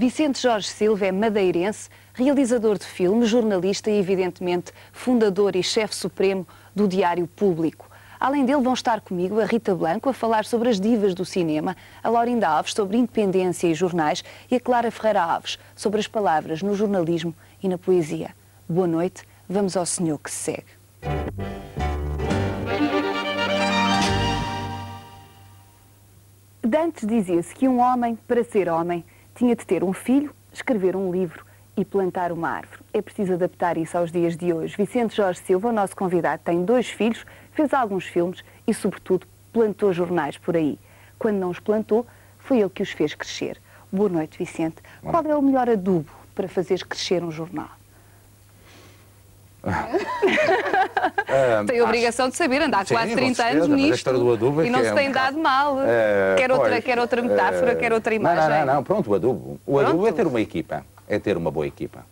Vicente Jorge Silva é madeirense, realizador de filmes, jornalista e, evidentemente, fundador e chefe supremo do Diário Público. Além dele vão estar comigo a Rita Blanco a falar sobre as divas do cinema, a Laurinda Alves sobre independência e jornais e a Clara Ferreira Alves sobre as palavras no jornalismo e na poesia. Boa noite, vamos ao senhor que se segue. Dantes dizia-se que um homem, para ser homem, tinha de ter um filho, escrever um livro e plantar uma árvore. É preciso adaptar isso aos dias de hoje. Vicente Jorge Silva, o nosso convidado, tem 2 filhos, fez alguns filmes e, sobretudo, plantou jornais por aí. Quando não os plantou, foi ele que os fez crescer. Boa noite, Vicente. Bom. Qual é o melhor adubo para fazer crescer um jornal? Tem a obrigação de saber, andar sim, quase 30 certeza, anos nisto e não se tem dado mal. Quer outra metáfora, quer outra imagem. Não, pronto, o adubo. O adubo é ter uma equipa, é ter uma boa equipa.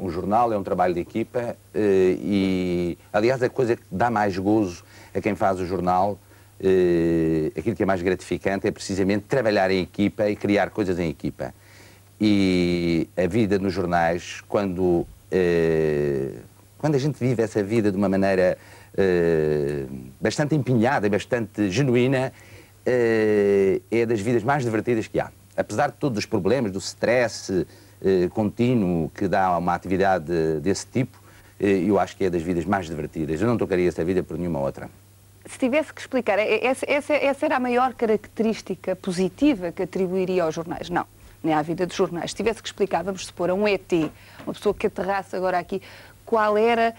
Um jornal é um trabalho de equipa e, aliás, a coisa que dá mais gozo a quem faz o jornal, aquilo que é mais gratificante é precisamente trabalhar em equipa e criar coisas em equipa. E a vida nos jornais, quando a gente vive essa vida de uma maneira bastante empenhada e bastante genuína, é das vidas mais divertidas que há. Apesar de todos os problemas, do stress contínuo que dá a uma atividade desse tipo, eu acho que é das vidas mais divertidas. Eu não trocaria essa vida por nenhuma outra. Se tivesse que explicar, essa era a maior característica positiva que atribuiria aos jornais? Não. Nem à vida dos jornais. Se tivesse que explicar, vamos supor, a um ET, uma pessoa que aterrasse agora aqui, qual era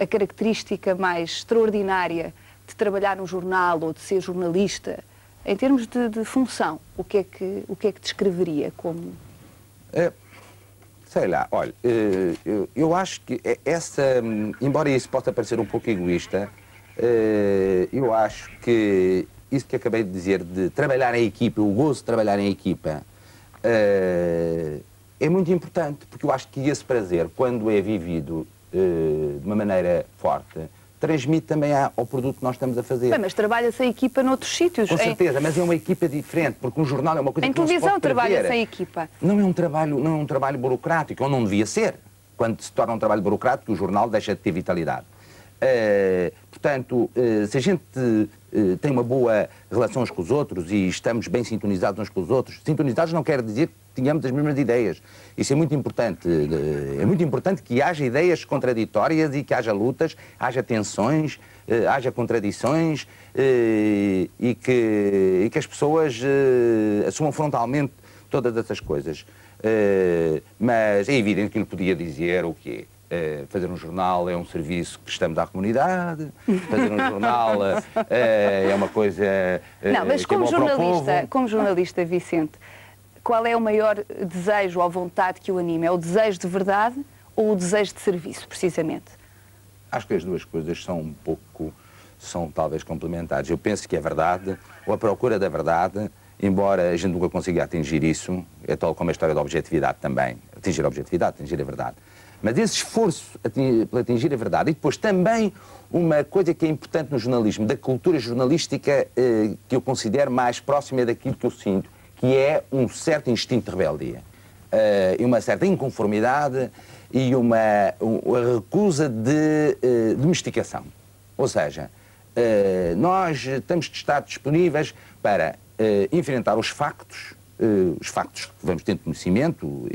a característica mais extraordinária de trabalhar num jornal ou de ser jornalista? Em termos de função, o que é que descreveria como... Sei lá, olha, eu acho que essa... Embora isso possa parecer um pouco egoísta, eu acho que... Isso que acabei de dizer, de trabalhar em equipa, o gozo de trabalhar em equipa, é muito importante, porque eu acho que esse prazer, quando é vivido de uma maneira forte, transmite também ao produto que nós estamos a fazer. Bem, mas trabalha-se em equipa noutros sítios. Com certeza, mas é uma equipa diferente, porque um jornal é uma coisa que não se pode perder. Em televisão trabalha-se em equipa. Não é um trabalho burocrático, ou não devia ser. Quando se torna um trabalho burocrático, o jornal deixa de ter vitalidade. Portanto, se a gente tem uma boa relação uns com os outros e estamos bem sintonizados uns com os outros, sintonizados não quer dizer que tenhamos as mesmas ideias. Isso é muito importante. É muito importante que haja ideias contraditórias e que haja lutas, haja tensões, haja contradições e que as pessoas assumam frontalmente todas essas coisas. Mas é evidente que ele podia dizer o quê? Fazer um jornal é um serviço que prestamos à comunidade, fazer um jornal é uma coisa... Não, mas como jornalista, Vicente, qual é o maior desejo ou vontade que o anima? É o desejo de verdade ou o desejo de serviço, precisamente? Acho que as duas coisas são um pouco, talvez complementares. Eu penso que a verdade, ou a procura da verdade, embora a gente nunca consiga atingir isso, é tal como a história da objetividade também. Atingir a objetividade, atingir a verdade. Mas esse esforço para atingir a verdade, e depois também uma coisa que é importante no jornalismo, da cultura jornalística que eu considero mais próxima daquilo que eu sinto, que é um certo instinto de rebeldia, e uma certa inconformidade e uma recusa de domesticação. Ou seja, nós temos de estar disponíveis para enfrentar os factos que vamos tendo conhecimento,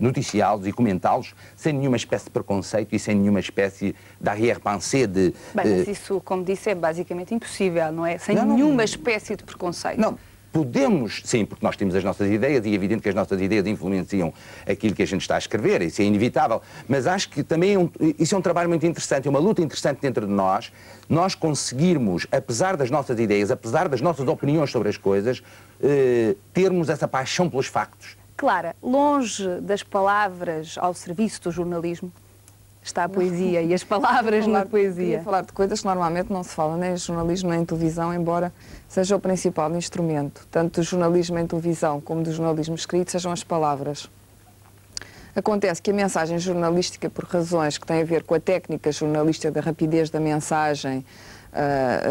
noticiá-los e comentá-los sem nenhuma espécie de preconceito e sem nenhuma espécie de arrière-pensée de... Bem, mas isso, como disse, é basicamente impossível, não é? Sem nenhuma espécie de preconceito. Não, podemos, sim, porque nós temos as nossas ideias e é evidente que as nossas ideias influenciam aquilo que a gente está a escrever, isso é inevitável, mas acho que também isso é um trabalho muito interessante, é uma luta interessante dentro de nós, nós conseguirmos, apesar das nossas ideias, apesar das nossas opiniões sobre as coisas, termos essa paixão pelos factos. Clara, longe das palavras ao serviço do jornalismo está a poesia e as palavras na poesia. Queria falar de coisas que normalmente não se fala nem em jornalismo nem em televisão, embora seja o principal instrumento, tanto do jornalismo em televisão como do jornalismo escrito, sejam as palavras. Acontece que a mensagem jornalística, por razões que têm a ver com a técnica jornalística da rapidez da mensagem,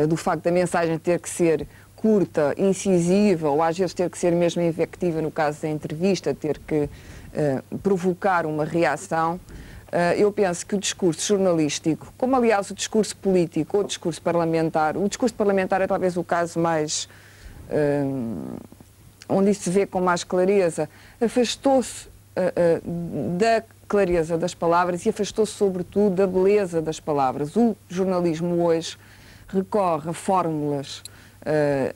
do facto da mensagem ter que ser curta, incisiva, ou às vezes ter que ser mesmo invectiva no caso da entrevista, ter que provocar uma reação, eu penso que o discurso jornalístico, como aliás o discurso político ou o discurso parlamentar é talvez o caso mais... onde isso se vê com mais clareza, afastou-se da clareza das palavras e afastou-se sobretudo da beleza das palavras. O jornalismo hoje recorre a fórmulas,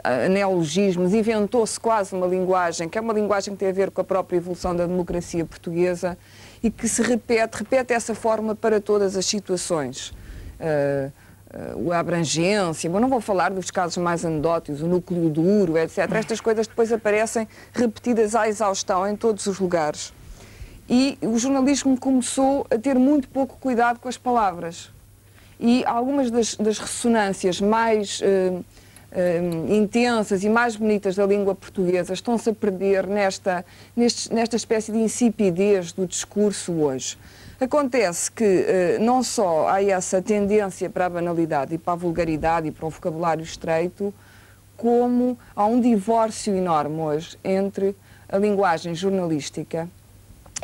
a neologismos, inventou-se quase uma linguagem, que é uma linguagem que tem a ver com a própria evolução da democracia portuguesa e que se repete essa forma para todas as situações. A abrangência, bom, não vou falar dos casos mais anedóticos, o núcleo duro, etc. Estas coisas depois aparecem repetidas à exaustão em todos os lugares. E o jornalismo começou a ter muito pouco cuidado com as palavras. E algumas das ressonâncias mais intensas e mais bonitas da língua portuguesa estão-se a perder nesta espécie de insipidez do discurso hoje. Acontece que não só há essa tendência para a banalidade e para a vulgaridade e para o vocabulário estreito, como há um divórcio enorme hoje entre a linguagem jornalística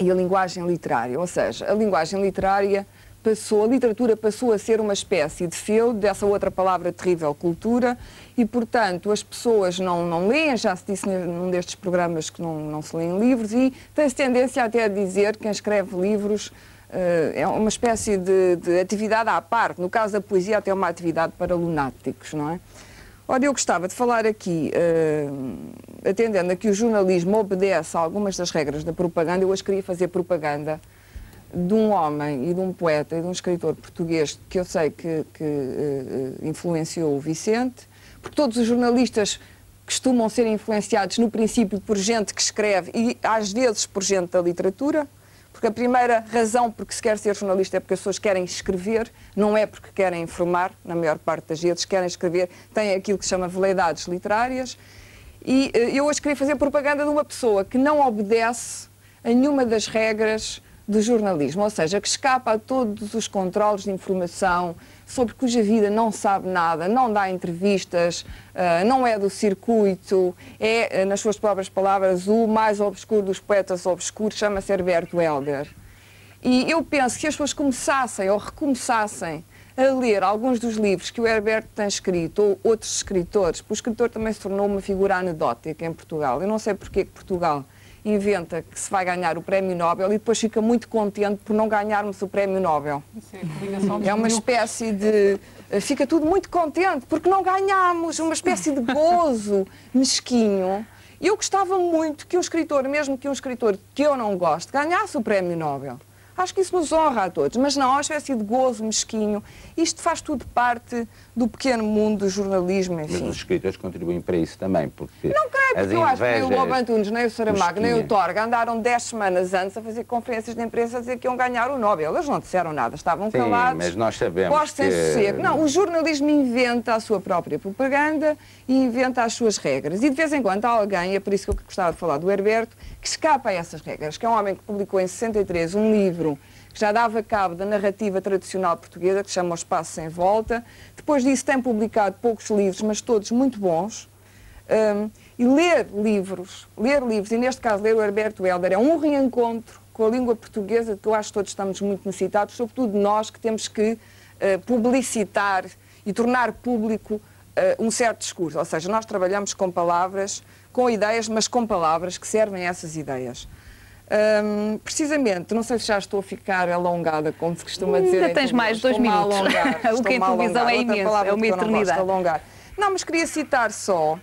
e a linguagem literária. Ou seja, a linguagem literária passou, a literatura passou a ser uma espécie de feudo dessa outra palavra terrível, cultura, e portanto as pessoas não leem, já se disse num destes programas que não se leem livros, e tem-se tendência até a dizer que quem escreve livros é uma espécie de atividade à parte. No caso da poesia, até uma atividade para lunáticos, não é? Ora, eu gostava de falar aqui, atendendo a que o jornalismo obedece a algumas das regras da propaganda. Eu hoje queria fazer propaganda de um homem e de um poeta e de um escritor português que eu sei que influenciou o Vicente, porque todos os jornalistas costumam ser influenciados, no princípio, por gente que escreve e, às vezes, por gente da literatura. Porque a primeira razão por que se quer ser jornalista é porque as pessoas querem escrever, não é porque querem informar, na maior parte das vezes querem escrever, têm aquilo que se chama veleidades literárias. E eu hoje queria fazer propaganda de uma pessoa que não obedece a nenhuma das regras do jornalismo, ou seja, que escapa a todos os controles de informação, sobre cuja vida não sabe nada, não dá entrevistas, não é do circuito, é, nas suas próprias palavras, o mais obscuro dos poetas obscuros, chama-se Herberto Helder. E eu penso que as pessoas começassem ou recomeçassem a ler alguns dos livros que o Herberto tem escrito, ou outros escritores, porque o escritor também se tornou uma figura anedótica em Portugal. Eu não sei porque que Portugal inventa que se vai ganhar o Prémio Nobel e depois fica muito contente por não ganharmos o Prémio Nobel. É uma espécie de... fica tudo muito contente porque não ganhámos, uma espécie de gozo mesquinho. Eu gostava muito que um escritor, mesmo que um escritor que eu não gosto, ganhasse o Prémio Nobel. Acho que isso nos honra a todos, mas não, há uma espécie de gozo mesquinho. Isto faz tudo parte do pequeno mundo do jornalismo, enfim. Mas os escritores contribuem para isso também, porque... Não creio, porque eu acho que nem o Lobo Antunes, nem o Saramago, nem o Torga andaram 10 semanas antes a fazer conferências de imprensa a dizer que iam ganhar o Nobel. Eles não disseram nada, estavam calados. Mas nós sabemos que... Não, o jornalismo inventa a sua própria propaganda e inventa as suas regras. E de vez em quando há alguém, e é por isso que eu gostava de falar do Herberto, que escapa a essas regras, que é um homem que publicou em 1963 um livro que já dava cabo da narrativa tradicional portuguesa, que se chama O Espaço Sem Volta. Depois disso tem publicado poucos livros, mas todos muito bons. E ler livros, e neste caso ler o Herberto Helder, é um reencontro com a língua portuguesa que eu acho que todos estamos muito necessitados, sobretudo nós que temos que publicitar e tornar público um certo discurso. Ou seja, nós trabalhamos com palavras, com ideias, mas com palavras que servem a essas ideias. Precisamente, não sei se já estou a ficar alongada, como se costuma dizer. Ainda tens mais 2 minutos. O que em televisão é imenso, é uma eternidade. Não, mas queria citar só.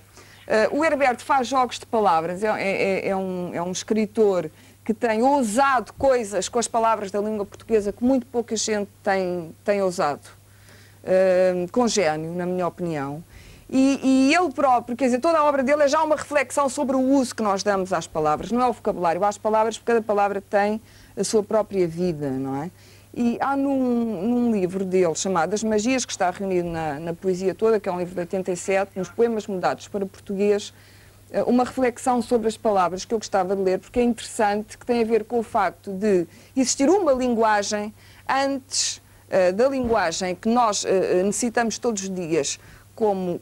O Herberto faz jogos de palavras, é um escritor que tem ousado coisas com as palavras da língua portuguesa que muito pouca gente tem ousado. Com gênio, na minha opinião. E ele próprio, quer dizer, toda a obra dele é já uma reflexão sobre o uso que nós damos às palavras, não é o vocabulário, às palavras, porque cada palavra tem a sua própria vida, não é? E há num livro dele chamado As Magias, que está reunido na poesia toda, que é um livro de 87, nos poemas mudados para português, uma reflexão sobre as palavras que eu gostava de ler, porque é interessante, que tem a ver com o facto de existir uma linguagem antes da linguagem que nós necessitamos todos os dias, como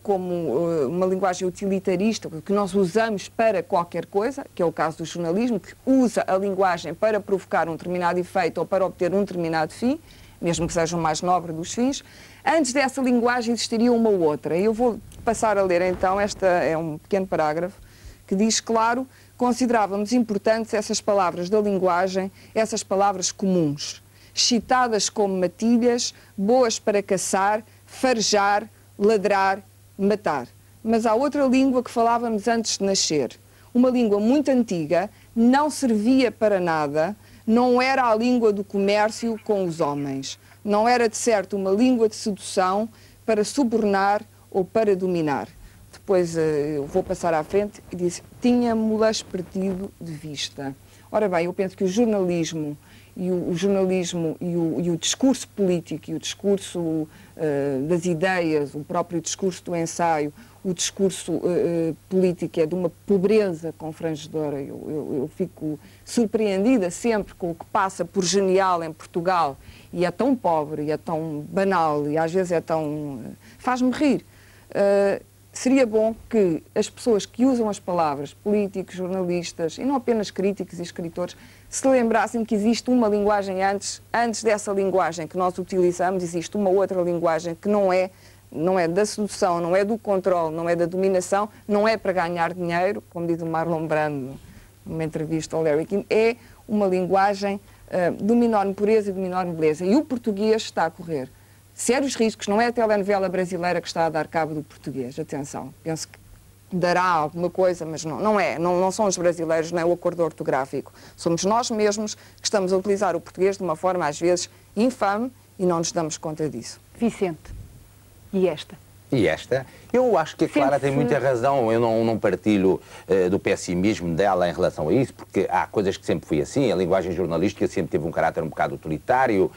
uma linguagem utilitarista, que nós usamos para qualquer coisa, que é o caso do jornalismo, que usa a linguagem para provocar um determinado efeito ou para obter um determinado fim, mesmo que seja o mais nobre dos fins. Antes dessa linguagem existiria uma outra. Eu vou passar a ler então, esta é um pequeno parágrafo, que diz, claro, considerávamos importantes essas palavras da linguagem, essas palavras comuns, citadas como matilhas, boas para caçar, farejar, ladrar, matar. Mas há outra língua que falávamos antes de nascer. Uma língua muito antiga, não servia para nada, não era a língua do comércio com os homens. Não era, de certo, uma língua de sedução para subornar ou para dominar. Depois eu vou passar à frente e diz, tínhamos-las perdido de vista. Ora bem, eu penso que o jornalismo e o discurso político, e o discurso das ideias, o próprio discurso do ensaio, o discurso político é de uma pobreza confrangedora. Eu fico surpreendida sempre com o que passa por genial em Portugal, e é tão pobre, e é tão banal, e às vezes é tão... faz-me rir. Seria bom que as pessoas que usam as palavras, políticos, jornalistas, e não apenas críticos e escritores, se lembrassem que existe uma linguagem antes dessa linguagem que nós utilizamos, existe uma outra linguagem que não é da sedução, não é do controle, não é da dominação, não é para ganhar dinheiro, como diz o Marlon Brando numa entrevista ao Larry King, é uma linguagem de uma enorme pureza e de uma enorme beleza. E o português está a correr sérios riscos, não é a telenovela brasileira que está a dar cabo do português, atenção, penso que dará alguma coisa, mas não são os brasileiros, não é o acordo ortográfico, somos nós mesmos que estamos a utilizar o português de uma forma às vezes infame e não nos damos conta disso. Vicente, e esta? E esta? Eu acho que a Clara tem muita razão, eu não partilho do pessimismo dela em relação a isso, porque há coisas que sempre foi assim, a linguagem jornalística sempre teve um caráter um bocado autoritário,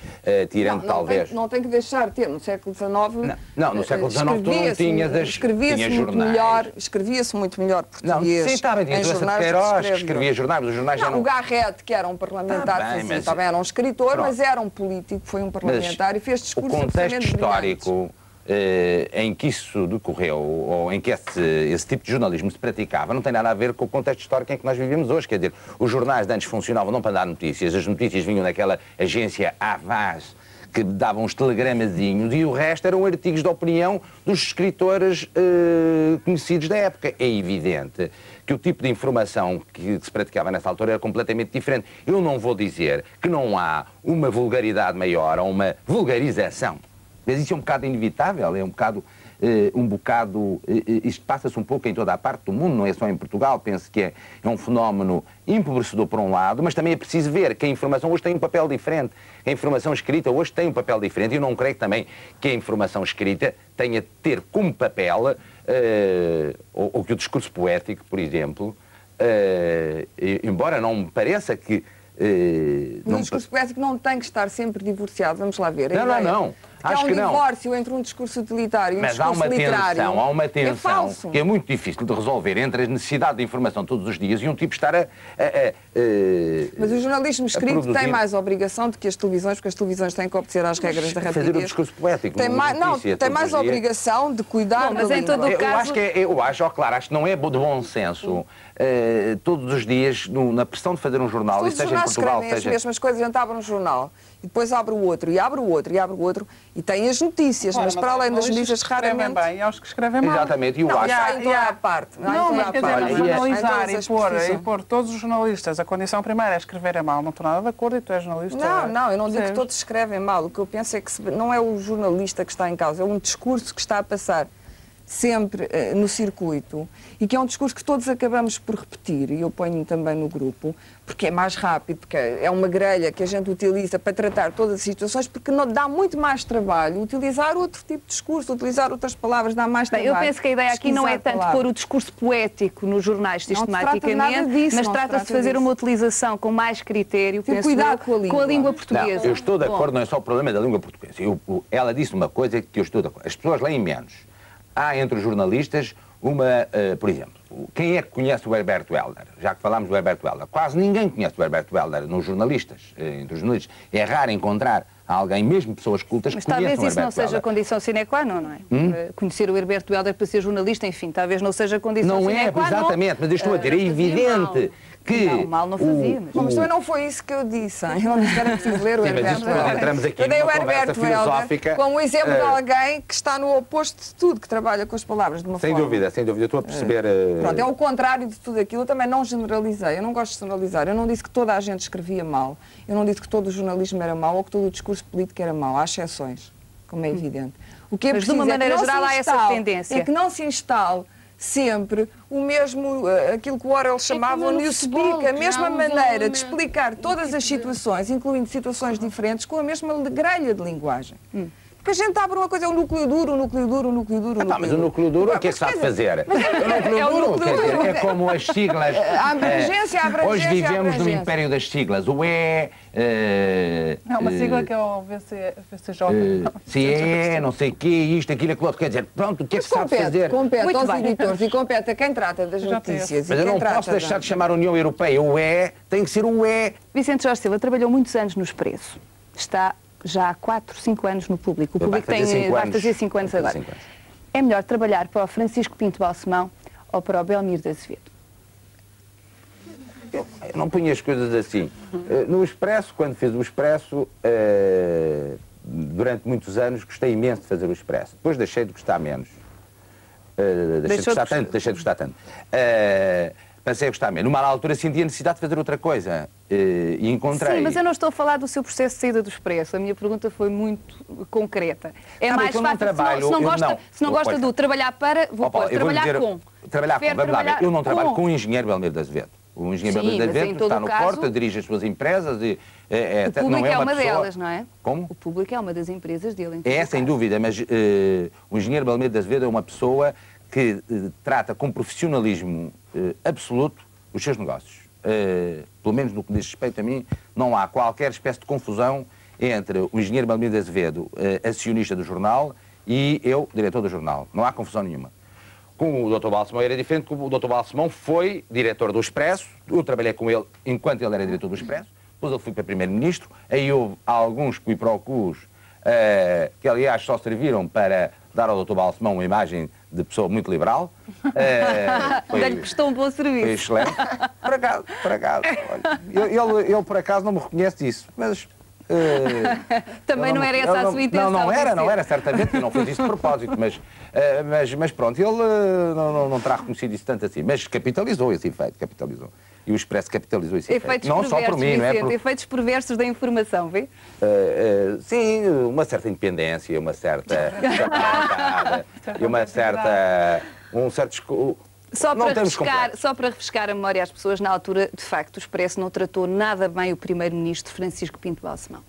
tirando talvez... Não tem que deixar de ter, no século XIX... Não, no século XIX tu não tinhas as... Escrevia-se muito melhor português. Não, sim, estava, tinha a Queiroz, que escrevia jornais, mas os jornais já não... O Garrett, que era um parlamentar, era um escritor, pronto, mas era um político, foi um parlamentar, mas e fez discursos... O contexto histórico... Brilhantes. Em que isso decorreu, ou em que esse tipo de jornalismo se praticava, não tem nada a ver com o contexto histórico em que nós vivemos hoje. Quer dizer, os jornais de antes funcionavam não para dar notícias, as notícias vinham daquela agência Avaz, que davam uns telegramazinhos, e o resto eram artigos de opinião dos escritores conhecidos da época. É evidente que o tipo de informação que se praticava nessa altura era completamente diferente. Eu não vou dizer que não há uma vulgaridade maior ou uma vulgarização. Mas isso é um bocado inevitável, é isto passa-se um pouco em toda a parte do mundo, não é só em Portugal, penso que é um fenómeno empobrecedor por um lado, mas também é preciso ver que a informação hoje tem um papel diferente, a informação escrita hoje tem um papel diferente, e eu não creio também que a informação escrita tenha de ter como papel, ou que o discurso poético, por exemplo, embora não me pareça que... O discurso poético não tem que estar sempre divorciado, vamos lá ver. Não. Acho que há um divórcio entre um discurso utilitário e um discurso literário. Mas há uma tensão que é muito difícil de resolver entre a necessidade de informação todos os dias e um tipo estar a... Mas o jornalismo escrito tem mais obrigação do que as televisões, porque as televisões têm que obedecer às regras da rapidez. Fazer um discurso poético. Tem mais obrigação de cuidar da língua. Mas em todo o caso... Eu acho que não é de bom senso todos os dias na pressão de fazer um jornal, e seja em Portugal... As mesmas coisas, a gente abre um jornal e depois abre o outro, e abre o outro, e abre o outro, e tem as notícias, mas para além das notícias raramente... bem, e aos que escrevem mal. Exatamente, eu acho. E pôr todos os jornalistas, a condição primeira é escrever mal, não estou nada de acordo, e tu és jornalista... Não, eu não digo que todos escrevem mal, o que eu penso é que não é o jornalista que está em causa, é um discurso que está a passar sempre no circuito, e que é um discurso que todos acabamos por repetir, e eu ponho também no grupo, porque é mais rápido, porque é uma grelha que a gente utiliza para tratar todas as situações, porque dá muito mais trabalho utilizar outro tipo de discurso, utilizar outras palavras, dá mais trabalho. Eu penso que a ideia aqui não é tanto pôr o discurso poético nos jornais sistematicamente, mas trata-se de fazer uma utilização com mais critério, cuidado com a língua portuguesa. Eu estou de acordo, não é só o problema da língua portuguesa. Ela disse uma coisa que eu estou de acordo. As pessoas leem menos. Há entre os jornalistas uma, por exemplo, quem é que conhece o Herberto Helder? Já que falámos do Herberto Helder, quase ninguém conhece o Herberto Helder nos jornalistas, entre os jornalistas. É raro encontrar Há alguém, mesmo pessoas cultas, que conheçam o Herberto Helder. Mas talvez isso não seja condição sine qua non, não é? Conhecer o Herberto Helder para ser jornalista, enfim, talvez não seja condição sine qua non. Não é, exatamente, mas estou a dizer, é evidente... Mal não fazia. Mas também não foi isso que eu disse. Eu não disse que era preciso ler o Herberto Helder. Eu dei o Herberto Helder como exemplo de alguém que está no oposto de tudo, que trabalha com as palavras de uma forma. Sem dúvida, estou a perceber. Pronto, é o contrário de tudo aquilo. Eu também não generalizei, eu não gosto de generalizar. Eu não disse que toda a gente escrevia mal. Eu não disse que todo o jornalismo era mau ou que todo o discurso político era mau. Há exceções, como é evidente. O que é preciso, de uma maneira geral, há essa tendência. É que não se instale sempre o mesmo, aquilo que o Orwell chamava, a mesma maneira de explicar todas as situações, incluindo situações diferentes, com a mesma grelha de linguagem. Porque a gente abre uma coisa, é o núcleo duro. Não, mas o núcleo duro o que é que sabe fazer? O núcleo duro é como as siglas. A abrangência. Hoje vivemos no império das siglas. O E... é uma sigla que é o VCJ. CE, não sei o quê, isto, aquilo, aquilo. Quer dizer, pronto, o que é que sabe fazer? Compete aos editores e compete a quem trata das notícias. Mas eu não posso deixar de chamar a União Europeia o E, tem que ser o E. Vicente Jorge Silva trabalhou muitos anos no Expresso. Está... já há 4, 5 anos no Público. O Público tem, vai fazer 5 anos agora. É melhor trabalhar para o Francisco Pinto Balsemão ou para o Belmiro de Azevedo? Eu não punha as coisas assim. No Expresso, quando fiz o Expresso, durante muitos anos, gostei imenso de fazer o Expresso. Depois deixei de gostar menos. Deixei de gostar tanto. Passei a gostar menos. Numa altura senti a necessidade de fazer outra coisa. E encontrei... Sim, mas eu não estou a falar do seu processo de saída do Expresso. A minha pergunta foi muito concreta. É mais fácil, se não gosta do trabalhar para... Trabalhar com. Eu não trabalho com o engenheiro Belmiro de Azevedo. O engenheiro Belmiro de Azevedo está no Porto, dirige as suas empresas e... O Público é uma delas, não é? Como? O Público é uma das empresas dele. É, sem dúvida, mas o engenheiro Belmiro de Azevedo é uma pessoa que trata com profissionalismo absoluto os seus negócios. Pelo menos no que diz respeito a mim, não há qualquer espécie de confusão entre o engenheiro Belmiro de Azevedo, acionista do jornal, e eu, diretor do jornal. Não há confusão nenhuma. Com o Dr. Balsemão era diferente, porque o Dr. Balsemão foi diretor do Expresso, eu trabalhei com ele enquanto ele era diretor do Expresso, depois ele foi para primeiro-ministro, aí houve alguns quiprocus que aliás só serviram para dar ao Dr. Balsemão uma imagem de pessoa muito liberal. Ele prestou um bom serviço. Foi excelente. Por acaso. Ele por acaso não me reconhece disso, mas... Também não era essa a sua intenção. Não era, certamente, eu não fiz isso de propósito, mas pronto, ele não terá reconhecido isso tanto assim, mas capitalizou esse efeito, capitalizou. E o Expresso capitalizou esse efeito. Não só por mim, não é? Efeitos perversos da informação, vê? Sim, uma certa independência, uma certa... e uma certa... Só para refrescar a memória às pessoas, na altura, de facto, o Expresso não tratou nada bem o primeiro-ministro Francisco Pinto Balsemão.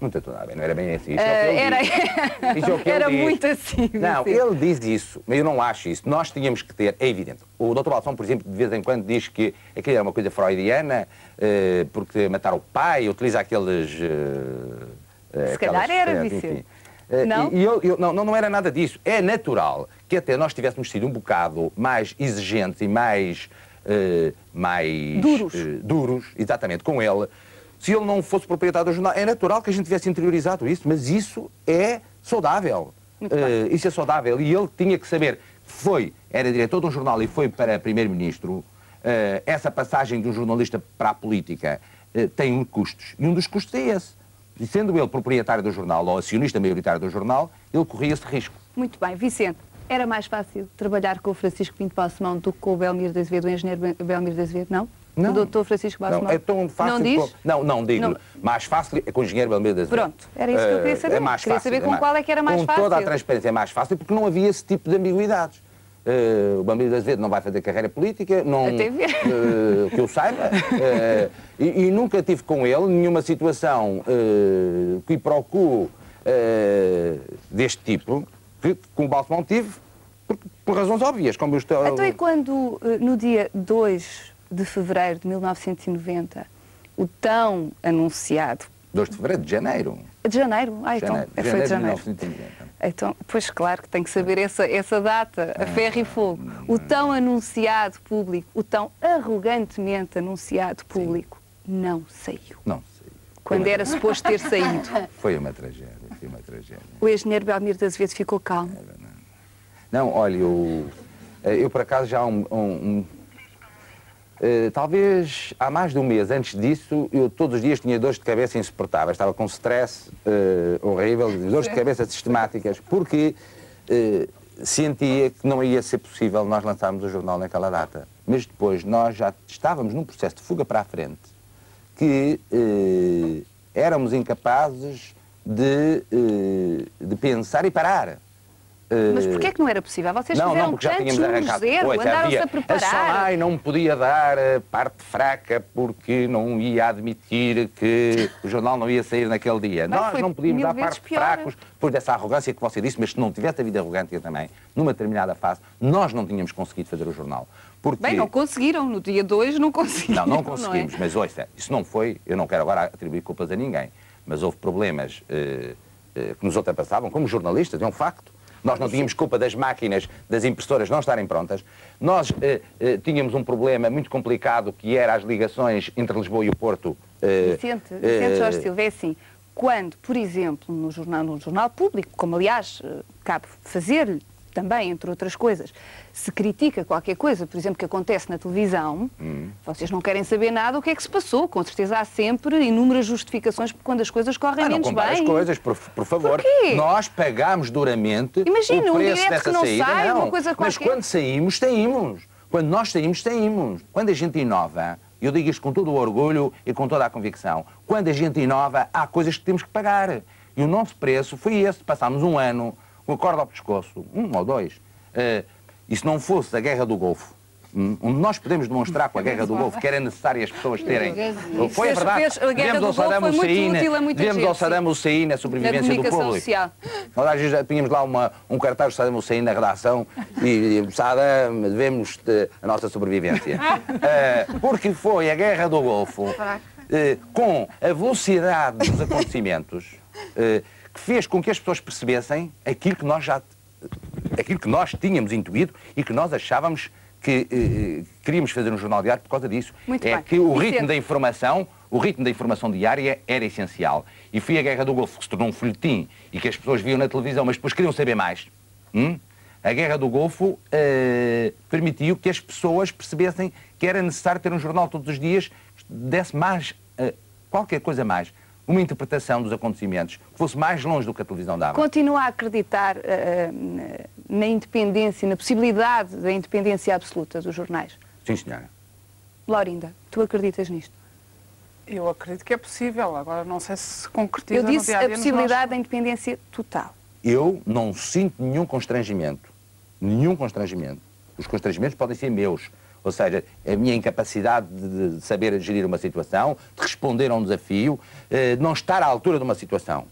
Não tratou nada bem, não era bem assim. Era muito assim. Não, ele diz isso, mas eu não acho isso. Nós tínhamos que ter, é evidente. O Dr. Balsemão, por exemplo, de vez em quando diz que aquilo era uma coisa freudiana, porque mataram o pai, utiliza aqueles... Se calhar era, Vicente. Não? Não era nada disso. É natural que até nós tivéssemos sido um bocado mais exigentes e mais... duros, exatamente, com ele. Se ele não fosse proprietário do jornal, é natural que a gente tivesse interiorizado isso, mas isso é saudável. Isso é saudável. E ele tinha que saber, era diretor de um jornal e foi para primeiro-ministro, essa passagem de um jornalista para a política tem custos. E um dos custos é esse. E sendo ele proprietário do jornal ou acionista maioritário do jornal, ele corria esse risco. Muito bem. Vicente, era mais fácil trabalhar com o Francisco Pinto Balsemão do que com o Belmiro de Azevedo, o engenheiro Belmiro de Azevedo, não? Não. O doutor Francisco Balsemão. Não, é tão fácil... Não digo. Mais fácil é com o engenheiro Belmiro de Azevedo. Pronto, era isso que eu queria saber. Queria saber qual é que era mais fácil. Com toda a transparência é mais fácil porque não havia esse tipo de ambiguidades. O Belmiro de Azevedo não vai fazer carreira política, não, que eu saiba, e nunca tive com ele nenhuma situação que procuro deste tipo, que com o Balsemão tive, por razões óbvias. Como eu estou... Então é quando, no dia 2 de fevereiro de 1990, o tão anunciado... 2 de fevereiro? De janeiro. De janeiro? Ah, então, foi de janeiro. Então, pois claro que tem que saber essa data, a ferro e fogo. O tão anunciado público, o tão arrogantemente anunciado público, não saiu. quando era suposto ter saído. Foi uma tragédia, foi uma tragédia. O engenheiro Belmiro de Azevedo ficou calmo. Não, olha, eu por acaso já talvez há mais de um mês antes disso, eu todos os dias tinha dores de cabeça insuportáveis. Estava com stress horrível, dores de cabeça sistemáticas, porque sentia que não ia ser possível nós lançarmos o jornal naquela data. Mas depois nós já estávamos num processo de fuga para a frente, que éramos incapazes de pensar e parar. Mas porquê é que não era possível? Vocês fizeram tantos números zero, andaram-se a preparar. A SOAI não podia dar a parte fraca porque não ia admitir que o jornal não ia sair naquele dia. Nós não podíamos dar parte fracos depois dessa arrogância que você disse, mas se não tivesse havido arrogância também, numa determinada fase, nós não tínhamos conseguido fazer o jornal. Porque... Bem, não conseguiram, no dia 2 não conseguiram. Não, não conseguimos, não é? Mas ouça, isso não foi, eu não quero agora atribuir culpas a ninguém, mas houve problemas que nos ultrapassavam, como jornalistas, é um facto. Nós não tínhamos culpa das máquinas, das impressoras não estarem prontas. Nós tínhamos um problema muito complicado que era as ligações entre Lisboa e o Porto. Vicente Jorge Silva, é assim, quando, por exemplo, num jornal público, como aliás cabe fazer-lhe também, entre outras coisas, se critica qualquer coisa, por exemplo, que acontece na televisão, vocês não querem saber nada o que é que se passou. Com certeza há sempre inúmeras justificações por quando as coisas correm menos bem. Não compare as coisas, por favor. Porquê? Nós pagámos duramente o preço dessa saída. Sai, não. Uma coisa qualquer. Mas quando saímos, saímos. Quando nós saímos, saímos. Quando a gente inova, eu digo isto com todo o orgulho e com toda a convicção, quando a gente inova, há coisas que temos que pagar. E o nosso preço foi esse. Passámos um ano com a corda ao pescoço, 1 ou 2, e se não fosse a Guerra do Golfo, onde nós podemos demonstrar com a Guerra do Golfo que era necessário as pessoas terem... Foi a verdade, demos ao Saddam Hussein a sobrevivência do público. Social. Nós tínhamos lá um cartaz do Saddam Hussein na redação e Saddam, devemos a nossa sobrevivência. Porque foi a Guerra do Golfo, com a velocidade dos acontecimentos, que fez com que as pessoas percebessem aquilo que nós tínhamos intuído e que nós achávamos que queríamos fazer um jornal diário por causa disso. Muito bem. Que o ritmo da informação, diária era essencial. E foi a Guerra do Golfo que se tornou um folhetim e que as pessoas viam na televisão, mas depois queriam saber mais. A Guerra do Golfo permitiu que as pessoas percebessem que era necessário ter um jornal todos os dias que desse mais, qualquer coisa mais. Uma interpretação dos acontecimentos que fosse mais longe do que a televisão dava. Continua a acreditar na independência, na possibilidade da independência absoluta dos jornais? Sim, senhora. Laurinda, tu acreditas nisto? Eu acredito que é possível, agora não sei se concretiza. Eu disse a possibilidade da independência total. Eu não sinto nenhum constrangimento. Nenhum constrangimento. Os constrangimentos podem ser meus. Ou seja, a minha incapacidade de saber gerir uma situação, de responder a um desafio, de não estar à altura de uma situação.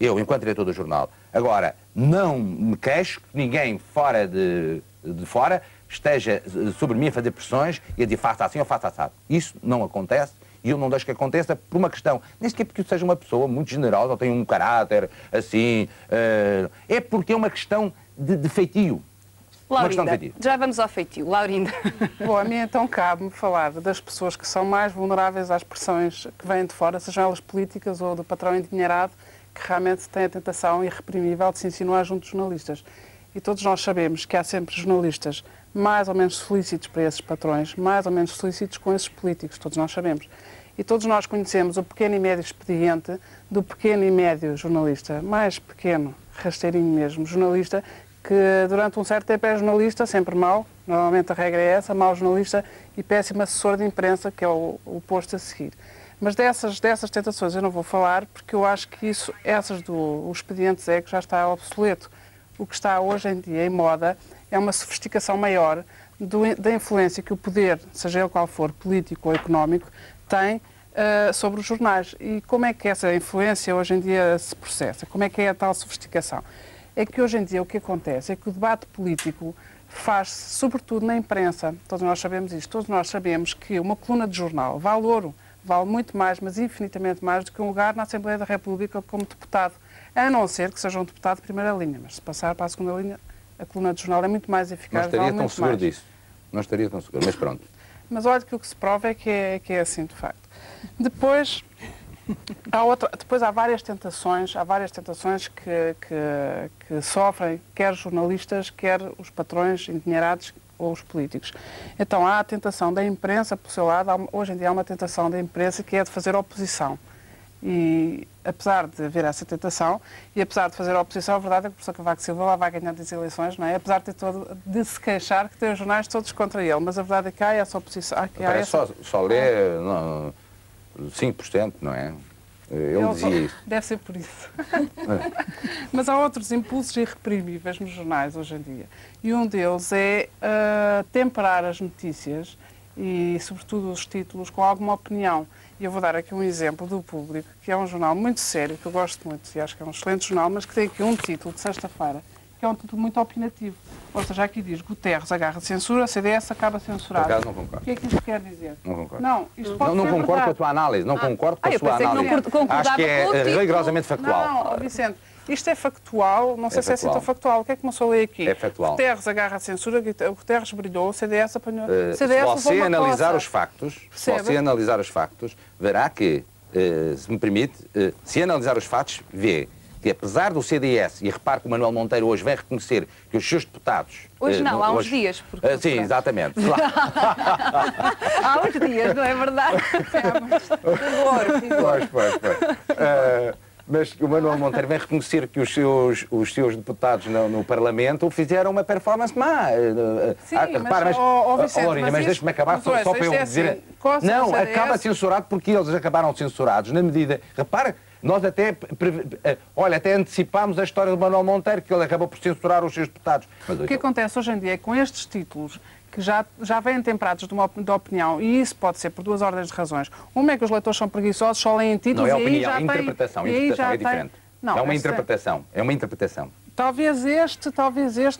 Eu, enquanto diretor do jornal. Agora, não me queixo que ninguém fora de fora esteja sobre mim a fazer pressões e a dizer faça assim ou faça assado. Isso não acontece e eu não deixo que aconteça por uma questão. Nem sequer porque eu seja uma pessoa muito generosa ou tenha um caráter assim. É porque é uma questão de feitio. Laurinda, já vamos ao feitio. Laurinda. Bom, a mim então cabe-me falar das pessoas que são mais vulneráveis às pressões que vêm de fora, sejam elas políticas ou do patrão endinheirado, que realmente tem a tentação irreprimível de se insinuar junto dos jornalistas. E todos nós sabemos que há sempre jornalistas mais ou menos solícitos para esses patrões, mais ou menos solícitos com esses políticos, todos nós sabemos. E todos nós conhecemos o pequeno e médio expediente do pequeno e médio jornalista, mais pequeno, rasteirinho mesmo, jornalista, que durante um certo tempo é jornalista, sempre mau, normalmente a regra é essa, mau jornalista e péssimo assessor de imprensa, que é o posto a seguir. Mas dessas tentações eu não vou falar, porque eu acho que essas do expediente é que já está obsoleto. O que está hoje em dia em moda é uma sofisticação maior da influência que o poder, seja ele qual for, político ou económico, tem sobre os jornais. E como é que essa influência hoje em dia se processa? Como é que é a tal sofisticação? É que hoje em dia o que acontece é que o debate político faz-se, sobretudo na imprensa. Todos nós sabemos isto. Todos nós sabemos que uma coluna de jornal vale ouro, vale muito mais, mas infinitamente mais, do que um lugar na Assembleia da República como deputado, a não ser que seja um deputado de primeira linha. Mas se passar para a segunda linha, a coluna de jornal é muito mais eficaz, vale muito mais. Não estaria tão seguro disso. Não estaria tão seguro, mas pronto. Mas olha que o que se prova é que é assim, de facto. Depois... Há outra, depois há várias tentações que sofrem quer jornalistas, quer os patrões endinheirados ou os políticos. Então há a tentação da imprensa, por seu lado, hoje em dia há uma tentação da imprensa que é de fazer oposição. E apesar de haver essa tentação, e apesar de fazer a oposição, a verdade é que o professor Cavaco Silva lá vai ganhar das eleições, não é? Apesar de, se queixar que tem os jornais todos contra ele, mas a verdade é que há essa oposição. Só lê 5%, não é? Eu dizia isso. Deve ser por isso. Mas há outros impulsos irreprimíveis nos jornais hoje em dia. E um deles é temperar as notícias e, sobretudo, os títulos com alguma opinião. E eu vou dar aqui um exemplo do Público, que é um jornal muito sério, que eu gosto muito e acho que é um excelente jornal, mas que tem aqui um título de sexta-feira, que é um título muito opinativo. Ou seja, aqui diz: Guterres agarra censura, CDS acaba censurado. Não concordo. O que é que isto quer dizer? Não concordo. Não, isto pode não concordo verdade. Com a tua análise. Não concordo com a sua análise. Acho que é rigorosamente factual. Não, Vicente, isto é factual, não sei se é assim tão factual. O que é que começou a ler aqui? É factual. Guterres agarra a censura, Guterres brilhou, o CDS apanhou. CDS se você analisar os factos, verá que, se me permite, se analisar os fatos, vê que apesar do CDS, e repare que o Manuel Monteiro hoje vem reconhecer que os seus deputados... Hoje não, há uns dias. Porque... sim, exatamente. Claro. Há uns dias, não é verdade? Mas o Manuel Monteiro vem reconhecer que os seus deputados no Parlamento fizeram uma performance má. Sim, mas deixe-me acabar só para eu dizer... Assim, não, acaba censurado porque eles acabaram censurados, na medida... Repare, nós até, olha, até antecipámos a história do Manuel Monteiro, que ele acabou por censurar os seus deputados. Mas, o que acontece hoje em dia é que com estes títulos, que já vêm temperados de opinião, e isso pode ser por duas ordens de razões. Uma é que os leitores são preguiçosos, só leem títulos. Não é opinião, é interpretação. A interpretação é diferente. Não, é uma interpretação. É uma interpretação. Talvez este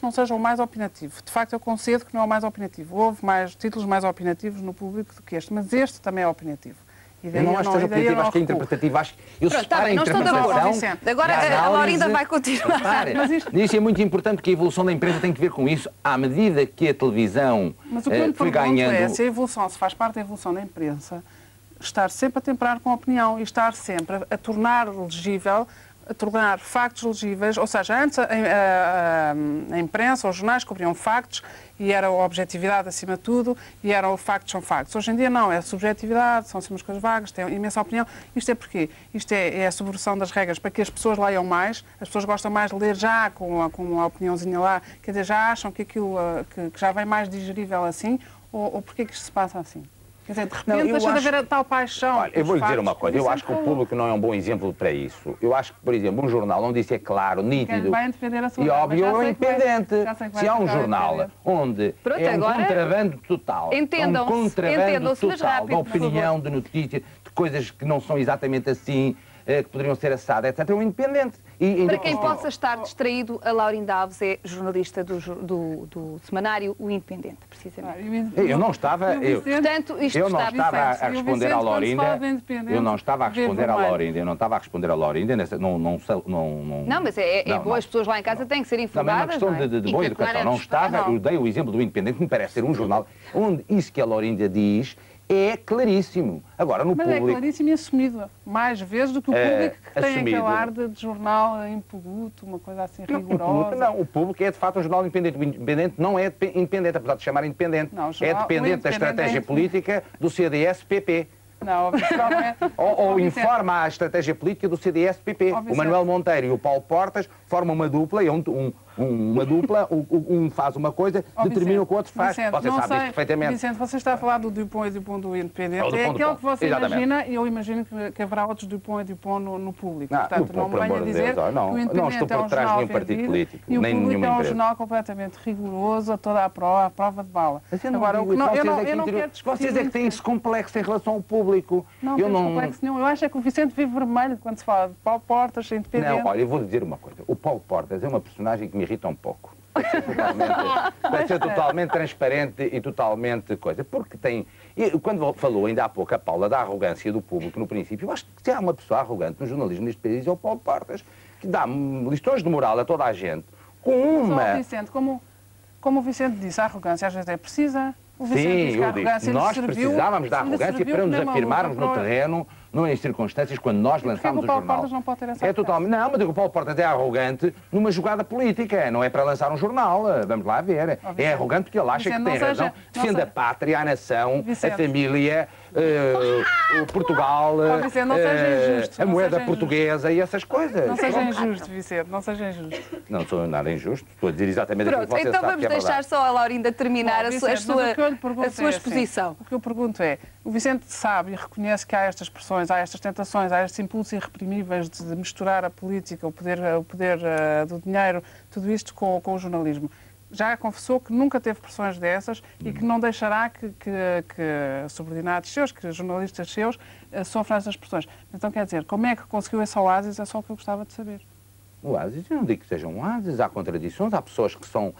não seja o mais opinativo. De facto, eu concedo que não é o mais opinativo. Houve mais títulos mais opinativos no Público do que este, mas este também é opinativo. Eu não acho que seja opinativo, acho que é interpretativo. Acho que eu separo a interpretação. Agora a Laurinda vai continuar. Mas isso é muito importante, porque a evolução da imprensa tem que ver com isso. À medida que a televisão foi ganhando... Mas o que a evolução, se faz parte da evolução da imprensa, estar sempre a temperar com a opinião e estar sempre a tornar legível, a tornar factos legíveis, ou seja, antes a imprensa, os jornais cobriam factos e era a objetividade acima de tudo e eram factos são factos. Hoje em dia não, é subjetividade, são umas coisas vagas, tem imensa opinião. Isto é porquê? Isto é a subversão das regras para que as pessoas leiam mais, as pessoas gostam mais de ler já com uma opiniãozinha lá, quer dizer, já acham que aquilo que já vem mais digerível assim, ou porquê que isto se passa assim? Quer dizer, de repente deixa de haver a tal paixão. Olha, eu vou lhe dizer uma coisa, eu acho que o Público não é um bom exemplo para isso. Eu acho que, por exemplo, um jornal onde isso é claro, nítido e óbvio, é o Independente. Se há um jornal onde é um contrabando total, de opinião, de notícias, de coisas que não são exatamente assim, que poderiam ser assadas, etc. É um Independente. Para quem possa estar distraído, a Laurinda Alves é jornalista do semanário O Independente, precisamente. Eu não estava... Eu não estava a responder à Laurinda. Não, mas é bom, as pessoas lá em casa têm que ser informadas. Não é uma questão de boa educação. Não estava... Eu dei o exemplo do Independente, que me parece ser um jornal onde isso que a Laurinda diz é claríssimo. Agora, no Público... Mas é claríssimo e assumido. Mais vezes do que o Público, que tem aquele ar de jornal impoluto, uma coisa assim rigorosa. Não, o Público é, de facto, um jornal independente. O Independente não é independente, apesar de chamar independente. Não, é dependente da estratégia política do CDS-PP. Não, ou informa a estratégia política do CDS-PP. O Manuel Monteiro e o Paulo Portas formam uma dupla, um faz uma coisa, determina o que o outro faz. Você sabe isto perfeitamente. Vicente, você está a falar do Dupont e Dupont do Independente. É aquele que você imagina, e eu imagino que haverá outros Dupont e Dupont no Público. Portanto, não me venha dizer que o Independente é um jornal vendido e o Público é um jornal completamente rigoroso, a toda a prova de bala. Agora, eu não quero discutir. Vocês é que têm esse complexo em relação ao Público. Não tem complexo nenhum. Eu acho que o Vicente vive vermelho quando se fala de Paulo Portas, Independente. Não, olha, eu vou lhe dizer uma coisa. O Paulo Portas é uma personagem que me irrita um pouco. Vai ser totalmente transparente e totalmente coisa. Porque tem... E quando falou ainda há pouco a Paula da arrogância do Público no princípio, eu acho que se há uma pessoa arrogante no jornalismo neste país é o Paulo Portas, que dá lições de moral a toda a gente, com uma... Vicente, como o Vicente disse, a arrogância às vezes é precisa. Sim, eu digo, nós precisávamos da arrogância para nos afirmarmos no terreno nas circunstâncias, quando nós lançámos o jornal. O Paulo Portas não pode ter essa... Não, mas digo, o Paulo Portas é arrogante numa jogada política, não é para lançar um jornal, vamos lá ver. Obviamente. É arrogante porque ele acha que tem razão, defende a pátria, a nação, a família, o Portugal, a moeda portuguesa e essas coisas. Não seja injusto, Vicente, não seja injusto. Não sou nada injusto, estou a dizer exatamente aquilo que você sabe. Então vamos deixar só a Laurinda terminar a sua exposição. O que eu pergunto é, o Vicente sabe e reconhece que há estas pressões, há estas tentações, há estes impulsos irreprimíveis de misturar a política, o poder do dinheiro, tudo isto com o jornalismo. Já confessou que nunca teve pressões dessas e que não deixará que subordinados seus, que jornalistas seus, sofram essas pressões. Então, quer dizer, como é que conseguiu esse oásis? É só o que eu gostava de saber. Oásis? Eu não digo que sejam oásis. Há contradições, há pessoas que são